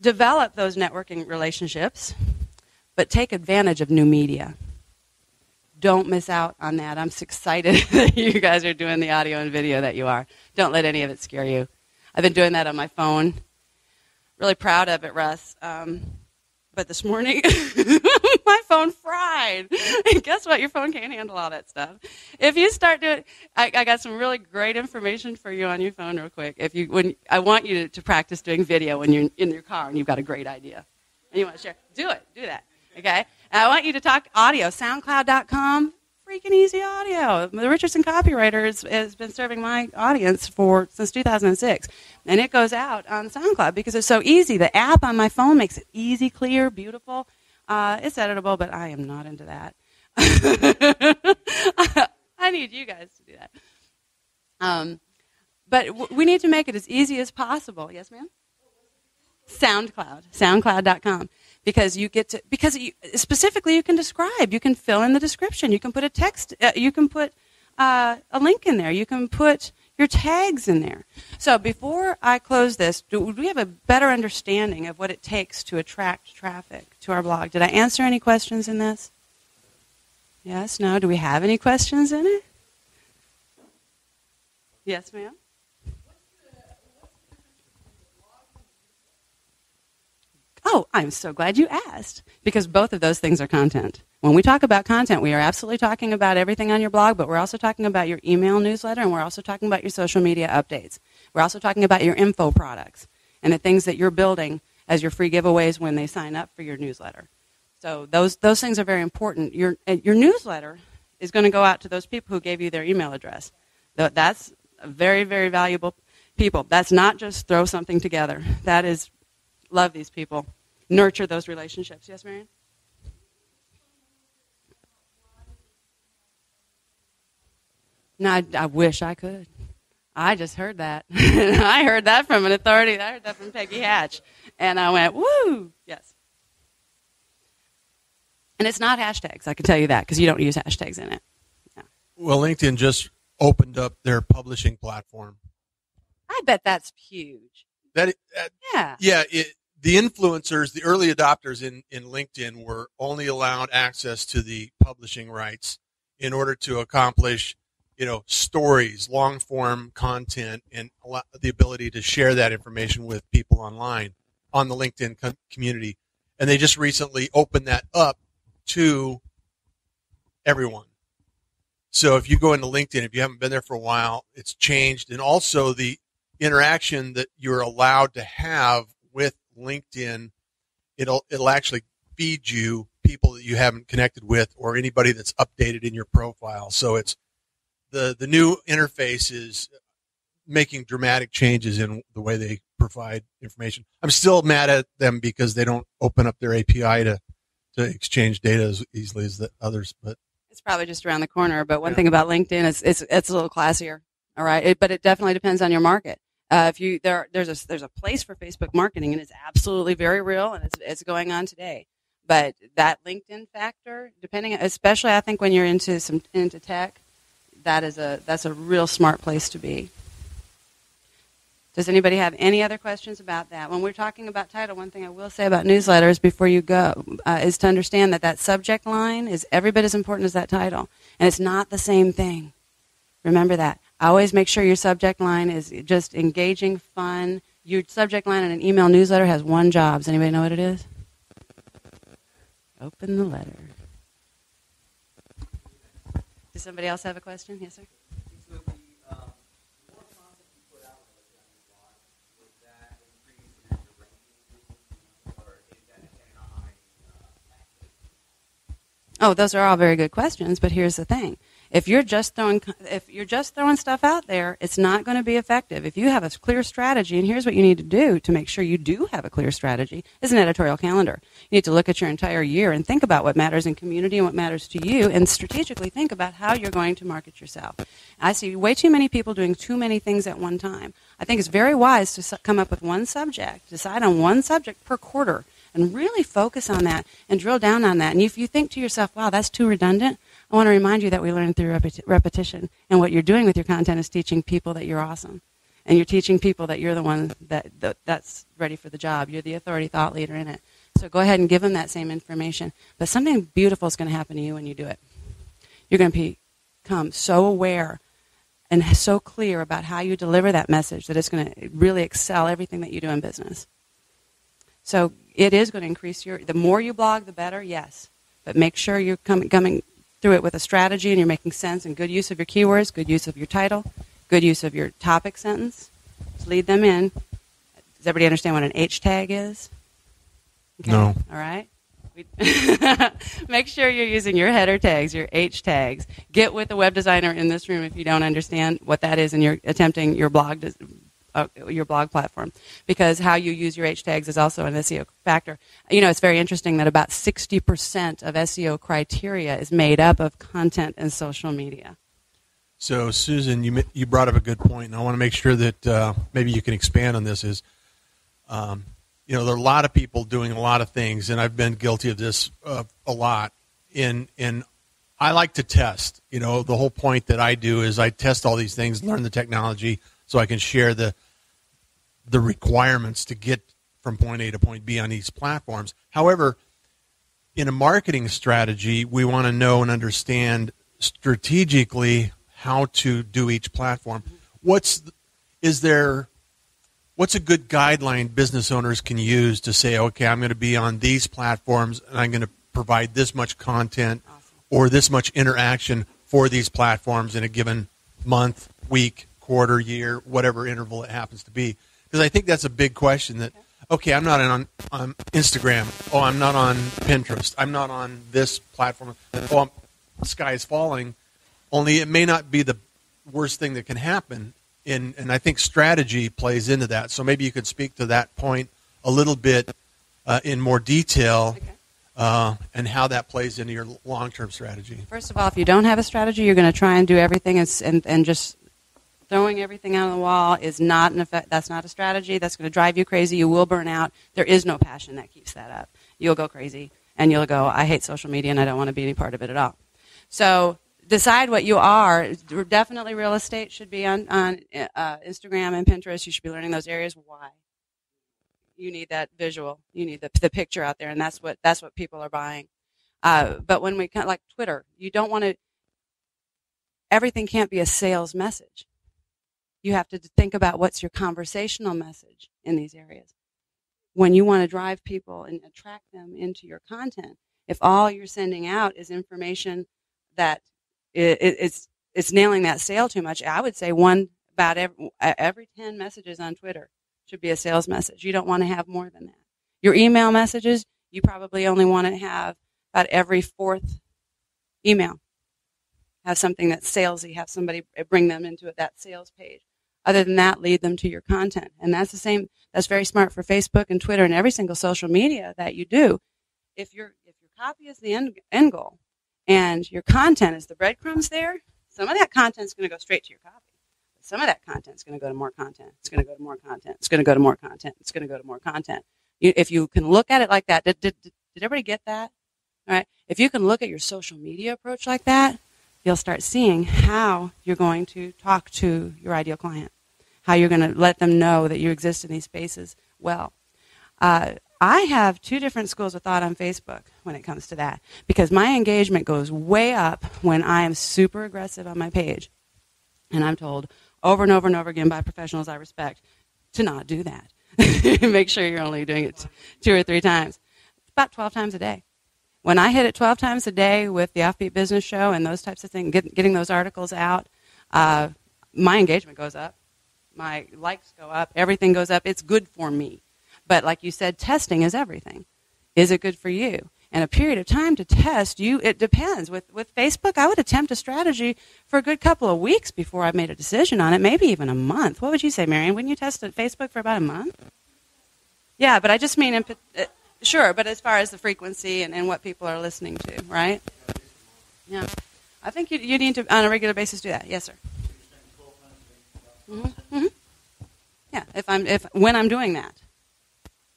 develop those networking relationships, but take advantage of new media. Don't miss out on that. I'm excited that you guys are doing the audio and video that you are. Don't let any of it scare you. I've been doing that on my phone. Really proud of it, Russ. Um, but this morning, my phone fried. And guess what? Your phone can't handle all that stuff. If you start doing, I, I got some really great information for you on your phone real quick. If you, when I want you to, to practice doing video when you're in your car and you've got a great idea and you want to share. Do it. Do that. Okay? I want you to talk audio, SoundCloud dot com, freaking easy audio. The Richardson copywriter has, has been serving my audience for since two thousand six, and it goes out on SoundCloud because it's so easy. The app on my phone makes it easy, clear, beautiful. Uh, it's editable, but I am not into that. I need you guys to do that. Um, but w- we need to make it as easy as possible. Yes, ma'am? SoundCloud, SoundCloud dot com. Because you get to, because you, specifically you can describe, you can fill in the description, you can put a text, uh, you can put uh, a link in there, you can put your tags in there. So before I close this, do we have a better understanding of what it takes to attract traffic to our blog? Did I answer any questions in this? Yes, no, do we have any questions in it? Yes, ma'am? Oh, I'm so glad you asked, because both of those things are content. When we talk about content, we are absolutely talking about everything on your blog, but we're also talking about your email newsletter, and we're also talking about your social media updates. We're also talking about your info products and the things that you're building as your free giveaways when they sign up for your newsletter. So those those things are very important. Your your newsletter is going to go out to those people who gave you their email address. That's very, very valuable people. That's not just throw something together. That is, love these people. Nurture those relationships. Yes, Marianne? No, I, I wish I could. I just heard that. I heard that from an authority. I heard that from Peggy Hatch. And I went, woo, yes. And it's not hashtags, I can tell you that, because you don't use hashtags in it. No. Well, LinkedIn just opened up their publishing platform. I bet that's huge. That, that Yeah. Yeah, it, the influencers, the early adopters in, in LinkedIn were only allowed access to the publishing rights in order to accomplish, you know, stories, long-form content, and the ability to share that information with people online on the LinkedIn com- community. And they just recently opened that up to everyone. So if you go into LinkedIn, if you haven't been there for a while, it's changed. And also the interaction that you're allowed to have with LinkedIn, it'll it'll actually feed you people that you haven't connected with or anybody that's updated in your profile. So it's the the new interface is making dramatic changes in the way they provide information. I'm still mad at them because they don't open up their A P I to to exchange data as easily as the others, but it's probably just around the corner. But one yeah. thing about LinkedIn is it's it's a little classier. All right, it, but it definitely depends on your market. Uh, if you there there's a there's a place for Facebook marketing, and it's absolutely very real, and it's it's going on today. But that LinkedIn factor, depending, especially I think when you're into some into tech, that is a that's a real smart place to be. Does anybody have any other questions about that? When we're talking about title, one thing I will say about newsletters before you go uh, is to understand that that subject line is every bit as important as that title, and it's not the same thing. Remember that. Always make sure your subject line is just engaging, fun. Your subject line in an email newsletter has one job. Does anybody know what it is? Open the letter. Does somebody else have a question? Yes, sir. So the um, more content you put out on, would that increase your ranking, or is that dependent on how you? Oh, those are all very good questions, but here's the thing. If you're just throwing if you're just throwing stuff out there, it's not going to be effective. If you have a clear strategy, and here's what you need to do to make sure you do have a clear strategy, is an editorial calendar. You need to look at your entire year and think about what matters in community and what matters to you, and strategically think about how you're going to market yourself. I see way too many people doing too many things at one time. I think it's very wise to su- come up with one subject, decide on one subject per quarter, and really focus on that and drill down on that. And if you think to yourself, wow, that's too redundant, I want to remind you that we learn through repeti- repetition. And what you're doing with your content is teaching people that you're awesome. And you're teaching people that you're the one that, that that's ready for the job. You're the authority thought leader in it. So go ahead and give them that same information. But something beautiful is going to happen to you when you do it. You're going to become so aware and so clear about how you deliver that message that it's going to really excel everything that you do in business. So it is going to increase your, the more you blog, the better, yes. But make sure you're com- coming through it with a strategy and you're making sense and good use of your keywords, good use of your title, good use of your topic sentence. Just lead them in. Does everybody understand what an H tag is? Okay. No. All right. Make sure you're using your header tags, your H tags. Get with a web designer in this room if you don't understand what that is and you're attempting your blog to, uh, your blog platform, because how you use your H tags is also an S E O factor. You know, it's very interesting that about sixty percent of S E O criteria is made up of content and social media. So, Susan, you you brought up a good point, and I want to make sure that uh, maybe you can expand on this. Is um, you know, there are a lot of people doing a lot of things, and I've been guilty of this uh, a lot. In in I like to test. You know, the whole point that I do is I test all these things, learn the technology, so I can share the the requirements to get from point A to point B on these platforms. However, in a marketing strategy, we want to know and understand strategically how to do each platform. What's is there? What's a good guideline business owners can use to say, okay, I'm going to be on these platforms and I'm going to provide this much content or this much interaction for these platforms in a given month, week, quarter, year, whatever interval it happens to be? Because I think that's a big question that, okay, I'm not on, on Instagram. Oh, I'm not on Pinterest. I'm not on this platform. Oh, I'm, the sky is falling. Only it may not be the worst thing that can happen. And, and I think strategy plays into that. So maybe you could speak to that point a little bit uh, in more detail. Okay. Uh, and how that plays into your long-term strategy. First of all, if you don't have a strategy, you're going to try and do everything and, and, and just throwing everything out of the wall is not an effect. That's not a strategy. That's going to drive you crazy. You will burn out. There is no passion that keeps that up. You'll go crazy, and you'll go, I hate social media, and I don't want to be any part of it at all. So decide what you are. Definitely real estate should be on, on uh, Instagram and Pinterest. You should be learning those areas. Why? You need that visual. You need the, the picture out there, and that's what that's what people are buying. Uh, but when we – like Twitter, you don't want to – everything can't be a sales message. You have to think about what's your conversational message in these areas. When you want to drive people and attract them into your content, if all you're sending out is information that it, it, it's it's nailing that sale too much. I would say one about every, every ten messages on Twitter should be a sales message. You don't want to have more than that. Your email messages, you probably only want to have about every fourth email. Have something that's salesy. Have somebody bring them into that sales page. Other than that, lead them to your content. And that's the same. That's very smart for Facebook and Twitter and every single social media that you do. If your if your copy is the end, end goal and your content is the breadcrumbs there, some of that content's going to go straight to your copy. But some of that content's going to go to more content. It's going to go to more content. It's going to go to more content. It's going to go to more content. You, if you can look at it like that, did, did, did everybody get that? All right. If you can look at your social media approach like that, you'll start seeing how you're going to talk to your ideal client, how you're going to let them know that you exist in these spaces well. Uh, I have two different schools of thought on Facebook when it comes to that, because my engagement goes way up when I am super aggressive on my page. And I'm told over and over and over again by professionals I respect to not do that. Make sure you're only doing it two or three times. It's about twelve times a day. When I hit it twelve times a day with the Offbeat Business Show and those types of things, get, getting those articles out, uh, my engagement goes up. My likes go up. Everything goes up. It's good for me. But like you said, testing is everything. Is it good for you? And a period of time to test, you it depends. With with Facebook, I would attempt a strategy for a good couple of weeks before I made a decision on it, maybe even a month. What would you say, Marianne? Wouldn't you test at Facebook for about a month? Yeah, but I just mean, in, uh, sure, but as far as the frequency and, and what people are listening to, right? Yeah. I think you you need to, on a regular basis, do that. Yes, sir. Mm-hmm. Mm-hmm. Yeah, if I'm if when I'm doing that.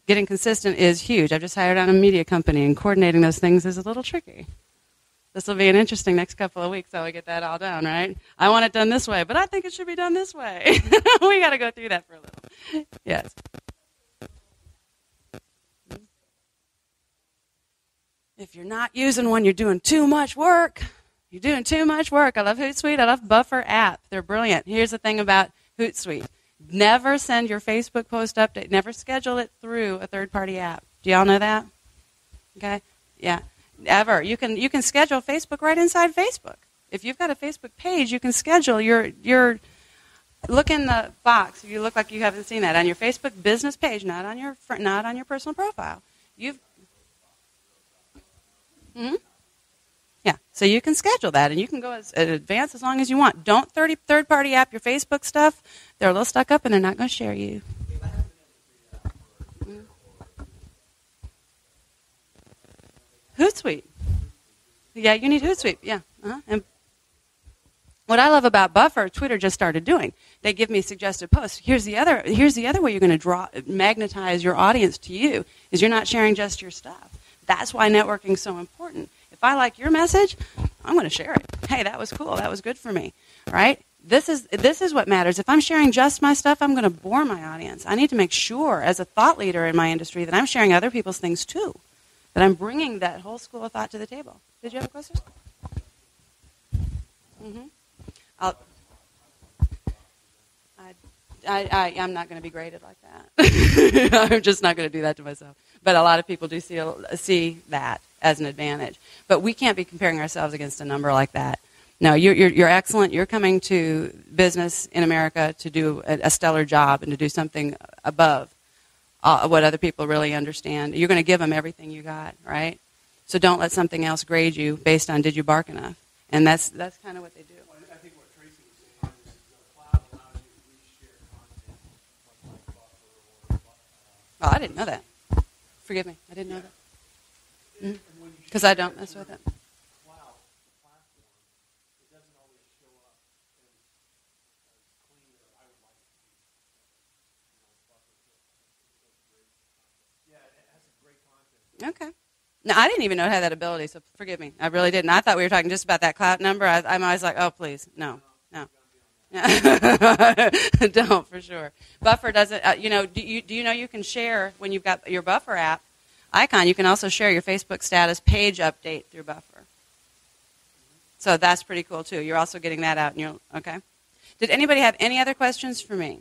Getting consistent is huge. I've just hired on a media company, and coordinating those things is a little tricky. This will be an interesting next couple of weeks how we get that all down, right? I want it done this way, but I think it should be done this way. We got to go through that for a little. Yes. If you're not using one, you're doing too much work. You're doing too much work. I love Hootsuite. I love Buffer app. They're brilliant. Here's the thing about Hootsuite. Never send your Facebook post update. Never schedule it through a third-party app. Do y'all know that? Okay? Yeah. Ever. You can you can schedule Facebook right inside Facebook. If you've got a Facebook page, you can schedule your your look in the box. If you look like you haven't seen that on your Facebook business page, not on your not on your personal profile. You've mm-hmm. Yeah, so you can schedule that, and you can go as, as advanced as long as you want. Don't thirty, third-party app your Facebook stuff. They're a little stuck up, and they're not going to share you. Mm. Hootsuite. Yeah, you need Hootsuite. Yeah. Uh-huh. And what I love about Buffer, Twitter just started doing. They give me suggested posts. Here's the other. Here's the other way you're going to draw magnetize your audience to you is you're not sharing just your stuff. That's why networking is so important. If I like your message, I'm going to share it. Hey, that was cool. That was good for me, right? This is this is what matters. If I'm sharing just my stuff, I'm going to bore my audience. I need to make sure, as a thought leader in my industry, that I'm sharing other people's things too, that I'm bringing that whole school of thought to the table. Did you have a question? Mm-hmm. I'll, I, I, I, I'm not going to be graded like that. I'm just not going to do that to myself. But a lot of people do see see that as an advantage. But we can't be comparing ourselves against a number like that. No, you're, you're, you're excellent. You're coming to business in America to do a, a stellar job and to do something above uh, what other people really understand. You're going to give them everything you got, right? So don't let something else grade you based on did you bark enough. And that's that's kind of what they do. Well, I think what Tracy was saying is the cloud allows you to re-share content like Buffer or Buffer. Oh, I didn't know that. Forgive me. I didn't know yeah. that. Mm-hmm. Because I don't mess with it. Cloud platform, it doesn't always show up as clean as I would like it to be. Yeah, it has some great content. Okay. Now, I didn't even know it had that ability, so forgive me. I really didn't. I thought we were talking just about that cloud number. I, I'm always like, oh, please, no, no. Don't, for sure. Buffer doesn't, uh, you know, do you, do you know you can share when you've got your Buffer app icon, you can also share your Facebook status page update through Buffer. So that's pretty cool, too. You're also getting that out. And you're, okay. Did anybody have any other questions for me?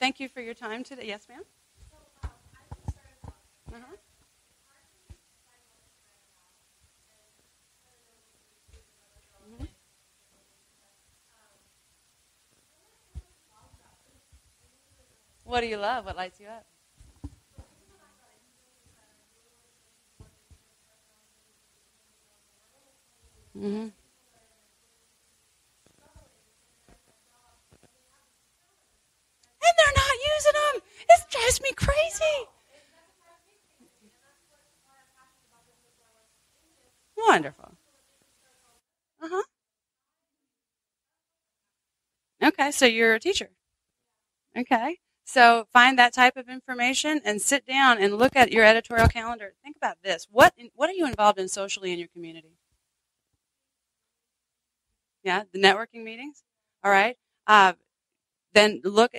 Thank you for your time today. Yes, ma'am? Uh-huh. What do you love? What lights you up? Mm-hmm. And they're not using them. It drives me crazy. Wonderful. Uh-huh. Okay, so you're a teacher. Okay. So find that type of information and sit down and look at your editorial calendar. Think about this. What what are you involved in socially in your community? Yeah, the networking meetings. All right. Uh, then look,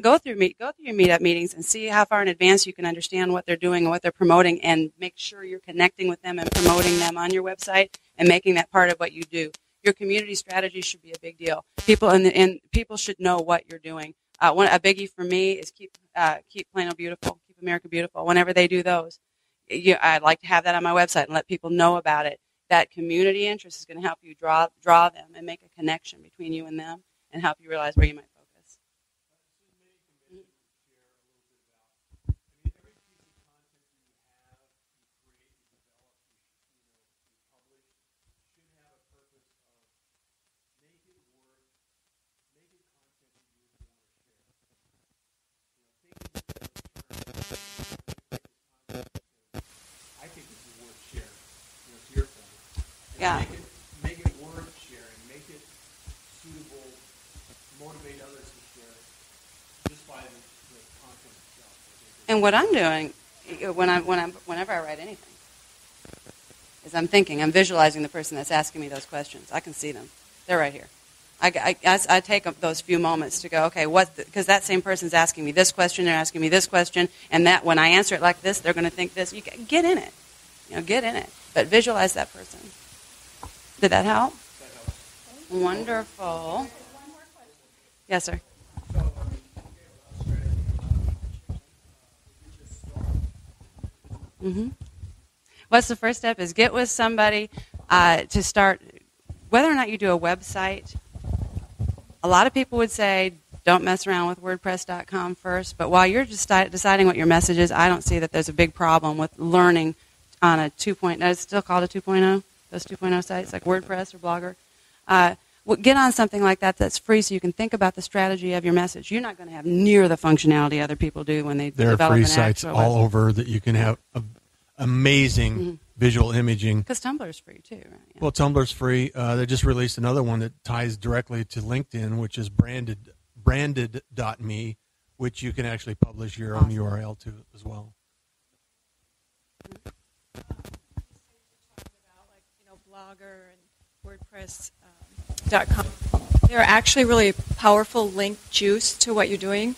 go through meet, go through your meetup meetings and see how far in advance you can understand what they're doing and what they're promoting, and make sure you're connecting with them and promoting them on your website and making that part of what you do. Your community strategy should be a big deal. People in the, and people should know what you're doing. Uh, one a biggie for me is keep uh, keep Plano beautiful, keep America beautiful. Whenever they do those, you, I'd like to have that on my website and let people know about it. That community interest is going to help you draw draw them and make a connection between you and them, and help you realize where you might focus. Yeah. Make it, make it worth sharing. Make it suitable. Motivate others to share it just by the, the content itself. And what I'm doing when I when I whenever I write anything is I'm thinking, I'm visualizing the person that's asking me those questions. I can see them. They're right here. I, I, I take those few moments to go, okay, what? Because that same person's asking me this question. They're asking me this question, and that when I answer it like this, they're going to think this. You get in it. You know, get in it. But visualize that person. Did that help? That helps. Wonderful. One more question. Yes, sir. Mm-hmm. What's the first step is get with somebody uh, to start, whether or not you do a website. A lot of people would say don't mess around with WordPress dot com first, but while you're just deciding what your message is, I don't see that there's a big problem with learning on a two point oh. It's still called a two point oh. Those two point oh sites like WordPress or Blogger, uh, get on something like that that's free so you can think about the strategy of your message. You're not going to have near the functionality other people do when they there develop an actual website. There are free sites all over that you can have a, amazing mm-hmm. visual imaging. Because Tumblr's free too, right? Yeah. Well, Tumblr's free. Uh, they just released another one that ties directly to LinkedIn, which is branded branded.me, which you can actually publish your awesome. own U R L to as well. Mm-hmm. Blogger and WordPress dot com. Um, They're actually really powerful link juice to what you're doing.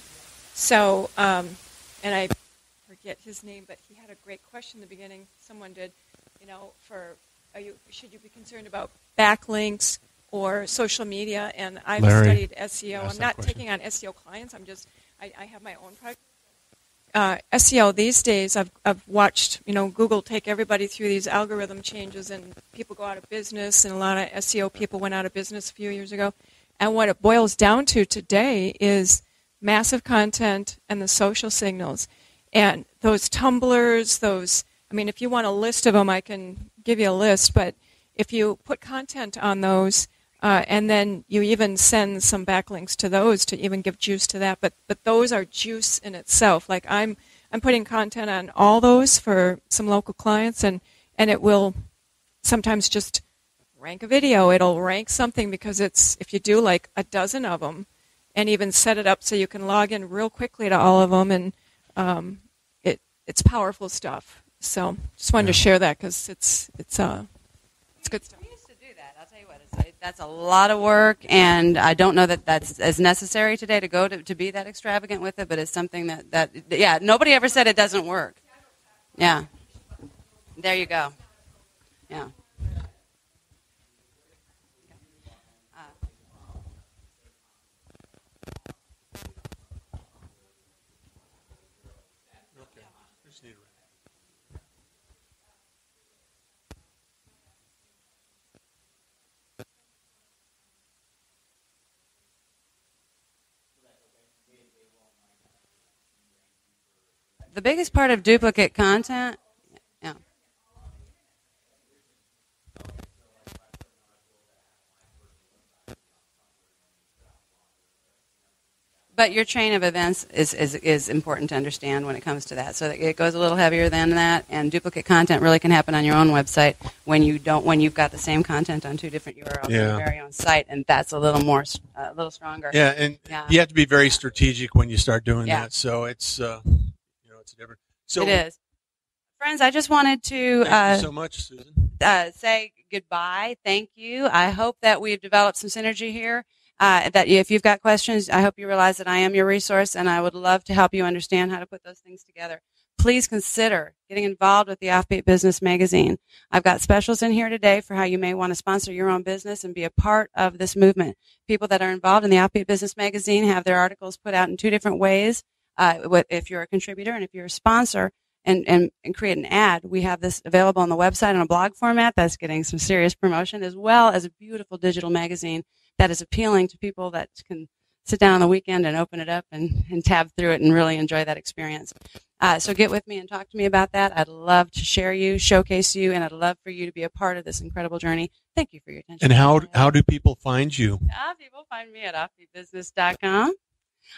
So, um, and I forget his name, but he had a great question in the beginning. Someone did, you know, for are you should you be concerned about backlinks or social media? And I've Larry, studied S E O. I'm not taking on S E O clients. I'm just I, I have my own project. Uh, S E O these days, I've I've watched you know Google take everybody through these algorithm changes, and people go out of business, and a lot of S E O people went out of business a few years ago. And what it boils down to today is massive content and the social signals, and those tumblers. Those I mean, if you want a list of them, I can give you a list. But if you put content on those, uh, and then you even send some backlinks to those to even give juice to that. But but those are juice in itself. Like I'm I'm putting content on all those for some local clients, and, and it will sometimes just rank a video. It'll rank something because it's if you do like a dozen of them, and even set it up so you can log in real quickly to all of them, and um, it it's powerful stuff. So just wanted yeah. to share that because it's it's uh it's good stuff. That's a lot of work, and I don't know that that's as necessary today to go to, to be that extravagant with it, but it's something that, that, yeah, nobody ever said it doesn't work. Yeah. There you go. Yeah. the biggest part of duplicate content, yeah. But your chain of events is, is, is important to understand when it comes to that. So it goes a little heavier than that, and duplicate content really can happen on your own website when you don't when you've got the same content on two different U R Ls yeah. on your very own site, and that's a little more uh, a little stronger. Yeah, and yeah. you have to be very strategic when you start doing yeah. that. So it's uh, you know it's a different. So it is. Friends, I just wanted to. Thank uh, you so much, Susan. Uh, say goodbye. Thank you. I hope that we've developed some synergy here. Uh, that if you've got questions, I hope you realize that I am your resource, and I would love to help you understand how to put those things together. Please consider getting involved with the Offbeat Business Magazine. I've got specials in here today for how you may want to sponsor your own business and be a part of this movement. People that are involved in the Offbeat Business Magazine have their articles put out in two different ways. Uh, if you're a contributor and if you're a sponsor, and, and, and create an ad. We have this available on the website in a blog format that's getting some serious promotion, as well as a beautiful digital magazine that is appealing to people that can sit down on the weekend and open it up and, and tab through it and really enjoy that experience. Uh, so get with me and talk to me about that. I'd love to share you, showcase you, and I'd love for you to be a part of this incredible journey. Thank you for your attention. And how how do people find you? Uh, people find me at offbeat business dot com.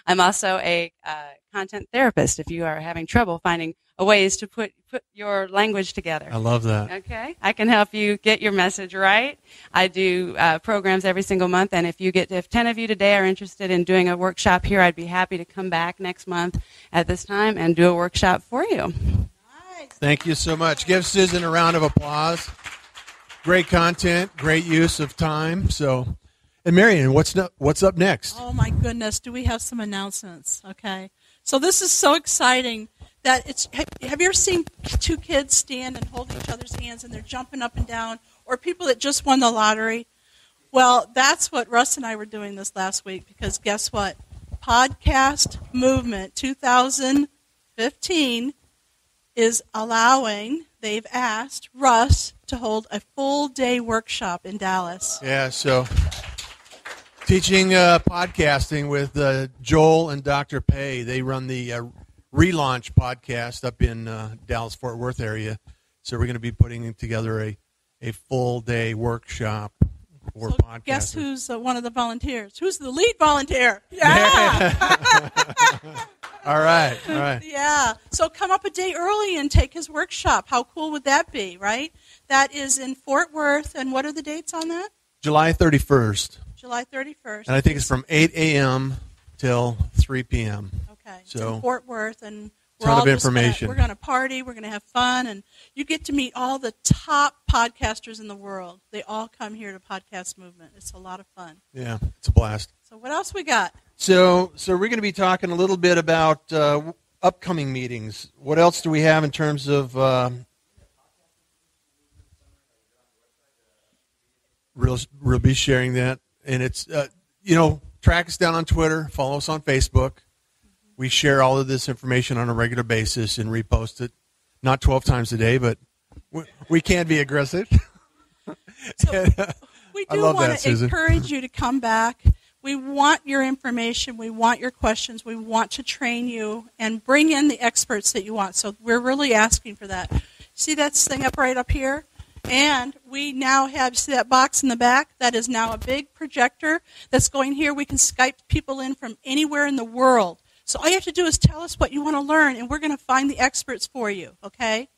I'm also a uh, content therapist if you are having trouble finding ways to put, put your language together. I love that. Okay. I can help you get your message right. I do uh, programs every single month, and if you get if ten of you today are interested in doing a workshop here, I'd be happy to come back next month at this time and do a workshop for you. Nice. Thank you so much. Give Susan a round of applause. Great content, great use of time. So, and Marianne, what's up, what's up next? Oh, my goodness. Do we have some announcements? Okay. So this is so exciting that it's – have you ever seen two kids stand and hold each other's hands and they're jumping up and down, or people that just won the lottery? Well, that's what Russ and I were doing this last week, because guess what? Podcast Movement twenty fifteen is allowing – they've asked Russ to hold a full-day workshop in Dallas. Yeah, so – Teaching uh, podcasting with uh, Joel and Doctor Pei. They run the uh, Relaunch podcast up in uh, Dallas-Fort Worth area. So we're going to be putting together a, a full-day workshop for so podcasting. Guess who's uh, one of the volunteers? Who's the lead volunteer? Yeah. yeah. All right. All right. Yeah. So come up a day early and take his workshop. How cool would that be, right? That is in Fort Worth. And what are the dates on that? July thirty-first. July thirty-first. And I think it's from eight a.m. till three p.m. Okay. So in Fort Worth, and we're ton all of information. Gonna, we're going to party. We're going to have fun, and you get to meet all the top podcasters in the world. They all come here to Podcast Movement. It's a lot of fun. Yeah, it's a blast. So what else we got? So, so we're going to be talking a little bit about uh, upcoming meetings. What else do we have in terms of? Uh, we'll we'll be sharing that. And it's, uh, you know, track us down on Twitter, follow us on Facebook. Mm-hmm. We share all of this information on a regular basis and repost it, not twelve times a day, but we, we can be aggressive. So and, uh, we do want to encourage you to come back. We want your information. We want your questions. We want to train you and bring in the experts that you want. So we're really asking for that. See that thing up right up here? And we now have, see that box in the back? That is now a big projector that's going here. We can Skype people in from anywhere in the world. So all you have to do is tell us what you want to learn, and we're going to find the experts for you, okay?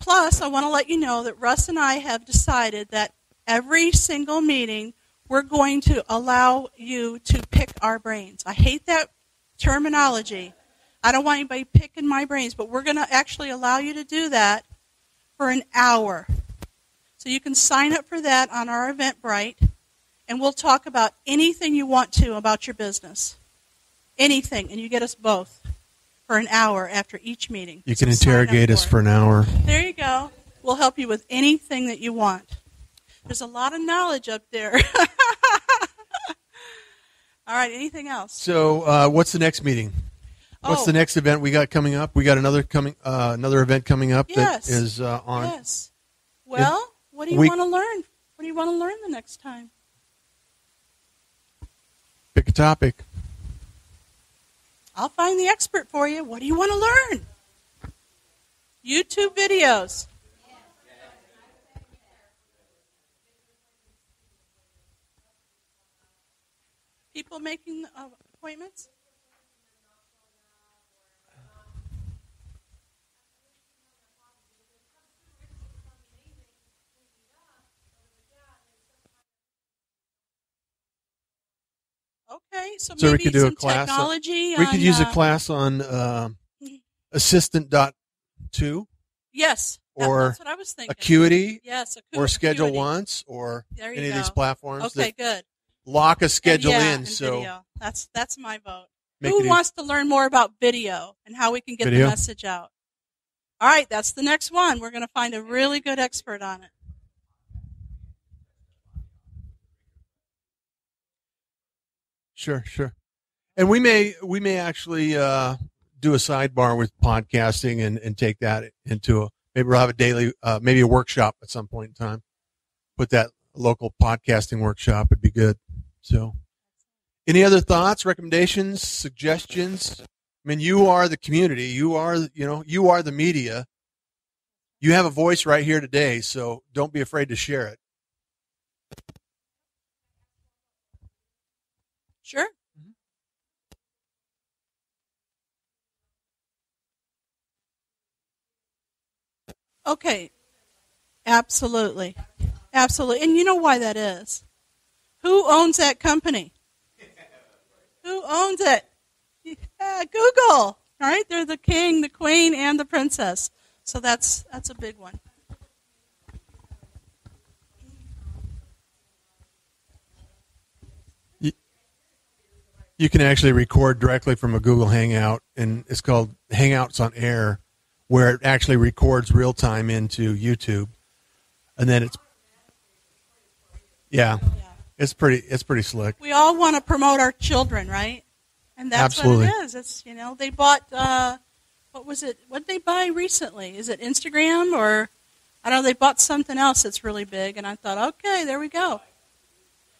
Plus, I want to let you know that Russ and I have decided that every single meeting, we're going to allow you to pick our brains. I hate that terminology. I don't want anybody picking my brains, but we're going to actually allow you to do that for an hour. So you can sign up for that on our Eventbrite, and we'll talk about anything you want to about your business. Anything, and you get us both for an hour after each meeting. You can interrogate us for an hour. There you go. We'll help you with anything that you want. There's a lot of knowledge up there. All right, anything else? So uh, what's the next meeting? What's oh. the next event we got coming up? We got another coming, uh, another event coming up yes. that is uh, on. Yes. Well, it, What do you we, want to learn? What do you want to learn the next time? Pick a topic. I'll find the expert for you. What do you want to learn? YouTube videos. People making uh, appointments. Okay, so, so maybe we could do some a class technology. On, we could use uh, a class on uh, assistant dot two. Yes, or that's what I was thinking. Acuity. Yes, Acuity. Or schedule once, or any go. Of these platforms. Okay, good. Lock a schedule and, yeah, in. So video. that's that's my vote. Who wants easy. to learn more about video and how we can get video. the message out? All right, that's the next one. We're going to find a really good expert on it. Sure, sure. And we may we may actually uh, do a sidebar with podcasting and, and take that into a, maybe we'll have a daily, uh, maybe a workshop at some point in time. Put that local podcasting workshop would be good. So any other thoughts, recommendations, suggestions? I mean, you are the community. You are, you know, you are the media. You have a voice right here today, so don't be afraid to share it. Sure. Mm-hmm. Okay. Absolutely. Absolutely. And you know why that is. Who owns that company? Who owns it? Yeah, Google. All right. They're the king, the queen, and the princess. So that's that's a big one. You can actually record directly from a Google Hangout, and it's called Hangouts on Air, where it actually records real time into YouTube, and then it's yeah, yeah. it's pretty it's pretty slick. We all want to promote our children, right? And that's Absolutely. what it is. It's you know they bought uh, what was it? What did they buy recently? Is it Instagram or I don't know? They bought something else that's really big, and I thought, okay, there we go.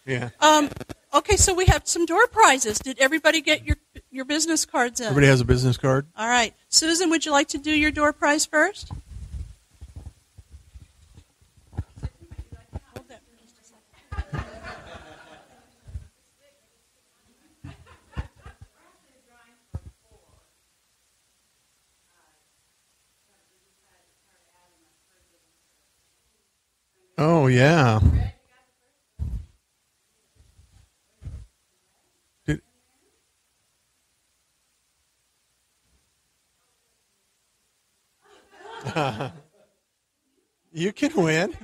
Yeah. Um. Okay, so we have some door prizes. Did everybody get your your business cards in? Everybody has a business card. All right. Susan, would you like to do your door prize first? Hold that for just a second. Oh, yeah. Uh, you can win.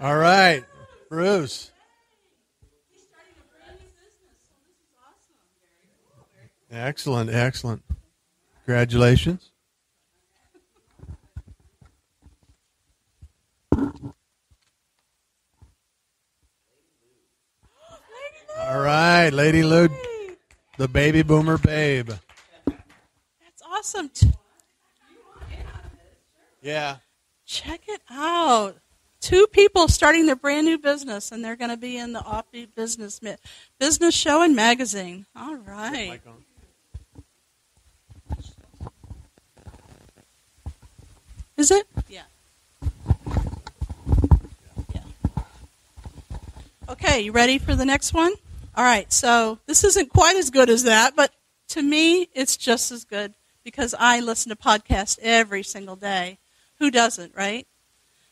All right, Bruce. He's starting a brand new business, so this is awesome. Excellent, excellent. Congratulations. All right, Lady Lou, the baby boomer babe. Awesome. Yeah. Check it out. Two people starting their brand new business, and they're going to be in the Offbeat Business Business Show and Magazine. All right. Is it? Yeah. Yeah. Okay, you ready for the next one? All right, so this isn't quite as good as that, but to me, it's just as good. Because I listen to podcasts every single day. Who doesn't, right?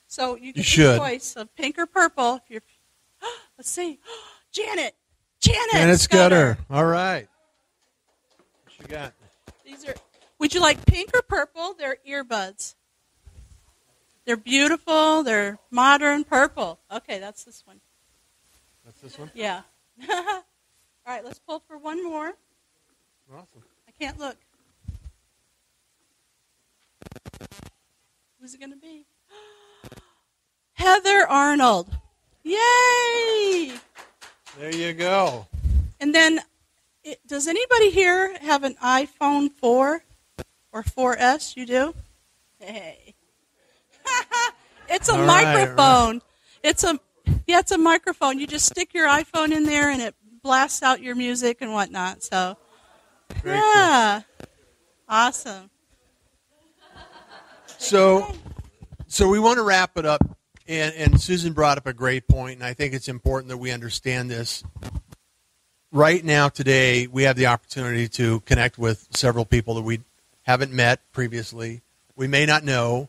So you get your choice of pink or purple. If you're, oh, let's see. Oh, Janet. Janet. Janet Scudder. All right. What you got? These are, would you like pink or purple? They're earbuds. They're beautiful. They're modern purple. Okay, that's this one. That's this one? Yeah. All right, let's pull for one more. Awesome. I can't look. Who's it going to be? Heather Arnold. Yay! There you go. And then, it, does anybody here have an iPhone four or four S? You do? Hey. It's a all microphone. Right, right. It's a yeah, it's a microphone. You just stick your iPhone in there, and it blasts out your music and whatnot. So, Very yeah. Cool. Awesome. So, so we want to wrap it up, and, and Susan brought up a great point, and I think it's important that we understand this. Right now, today, we have the opportunity to connect with several people that we haven't met previously. We may not know.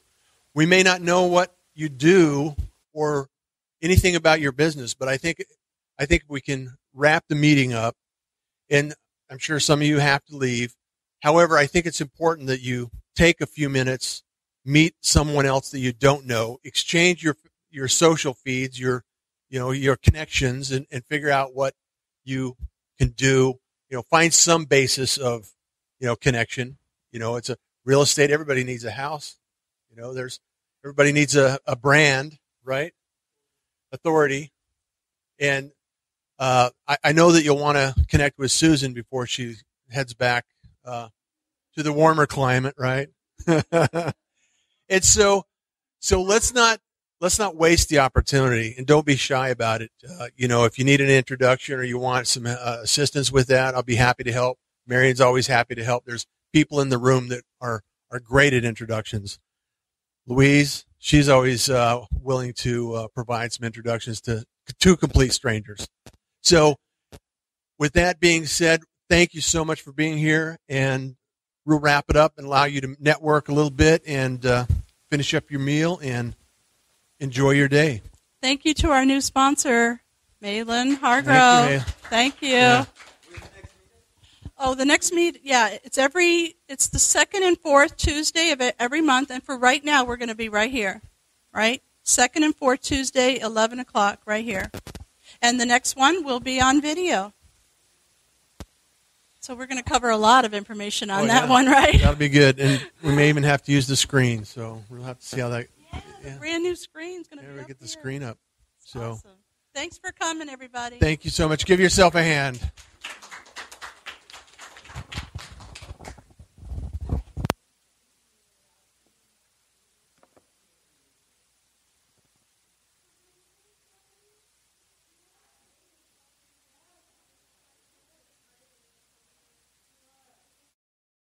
We may not know what you do or anything about your business, but I think I think we can wrap the meeting up, and I'm sure some of you have to leave. However, I think it's important that you take a few minutes, meet someone else that you don't know, exchange your your social feeds, your you know your connections, and, and figure out what you can do. You know, find some basis of you know connection. You know, it's a real estate. Everybody needs a house. You know, there's everybody needs a, a brand, right? Authority, and uh, I, I know that you'll want to connect with Susan before she heads back uh, to the warmer climate, right? And so, so let's not let's not waste the opportunity, and don't be shy about it. Uh, you know, if you need an introduction or you want some uh, assistance with that, I'll be happy to help. Marianne's always happy to help. There's people in the room that are are great at introductions. Louise, she's always uh, willing to uh, provide some introductions to two complete strangers. So with that being said, thank you so much for being here, and we'll wrap it up and allow you to network a little bit and uh, finish up your meal and enjoy your day. Thank you to our new sponsor, Maylin Hargrove. Thank you. Thank you. Yeah. Oh, the next meet, yeah, it's every, it's the second and fourth Tuesday of it every month, and for right now, we're going to be right here, right? Second and fourth Tuesday, eleven o'clock, right here. And the next one will be on video. So we're going to cover a lot of information on oh, that yeah. one, right? That'll be good, and we may even have to use the screen, so we'll have to see how that. Yeah, yeah. The brand new screen's going to yeah, be up get the here. Screen up. So. Awesome. Thanks for coming, everybody. Thank you so much. Give yourself a hand.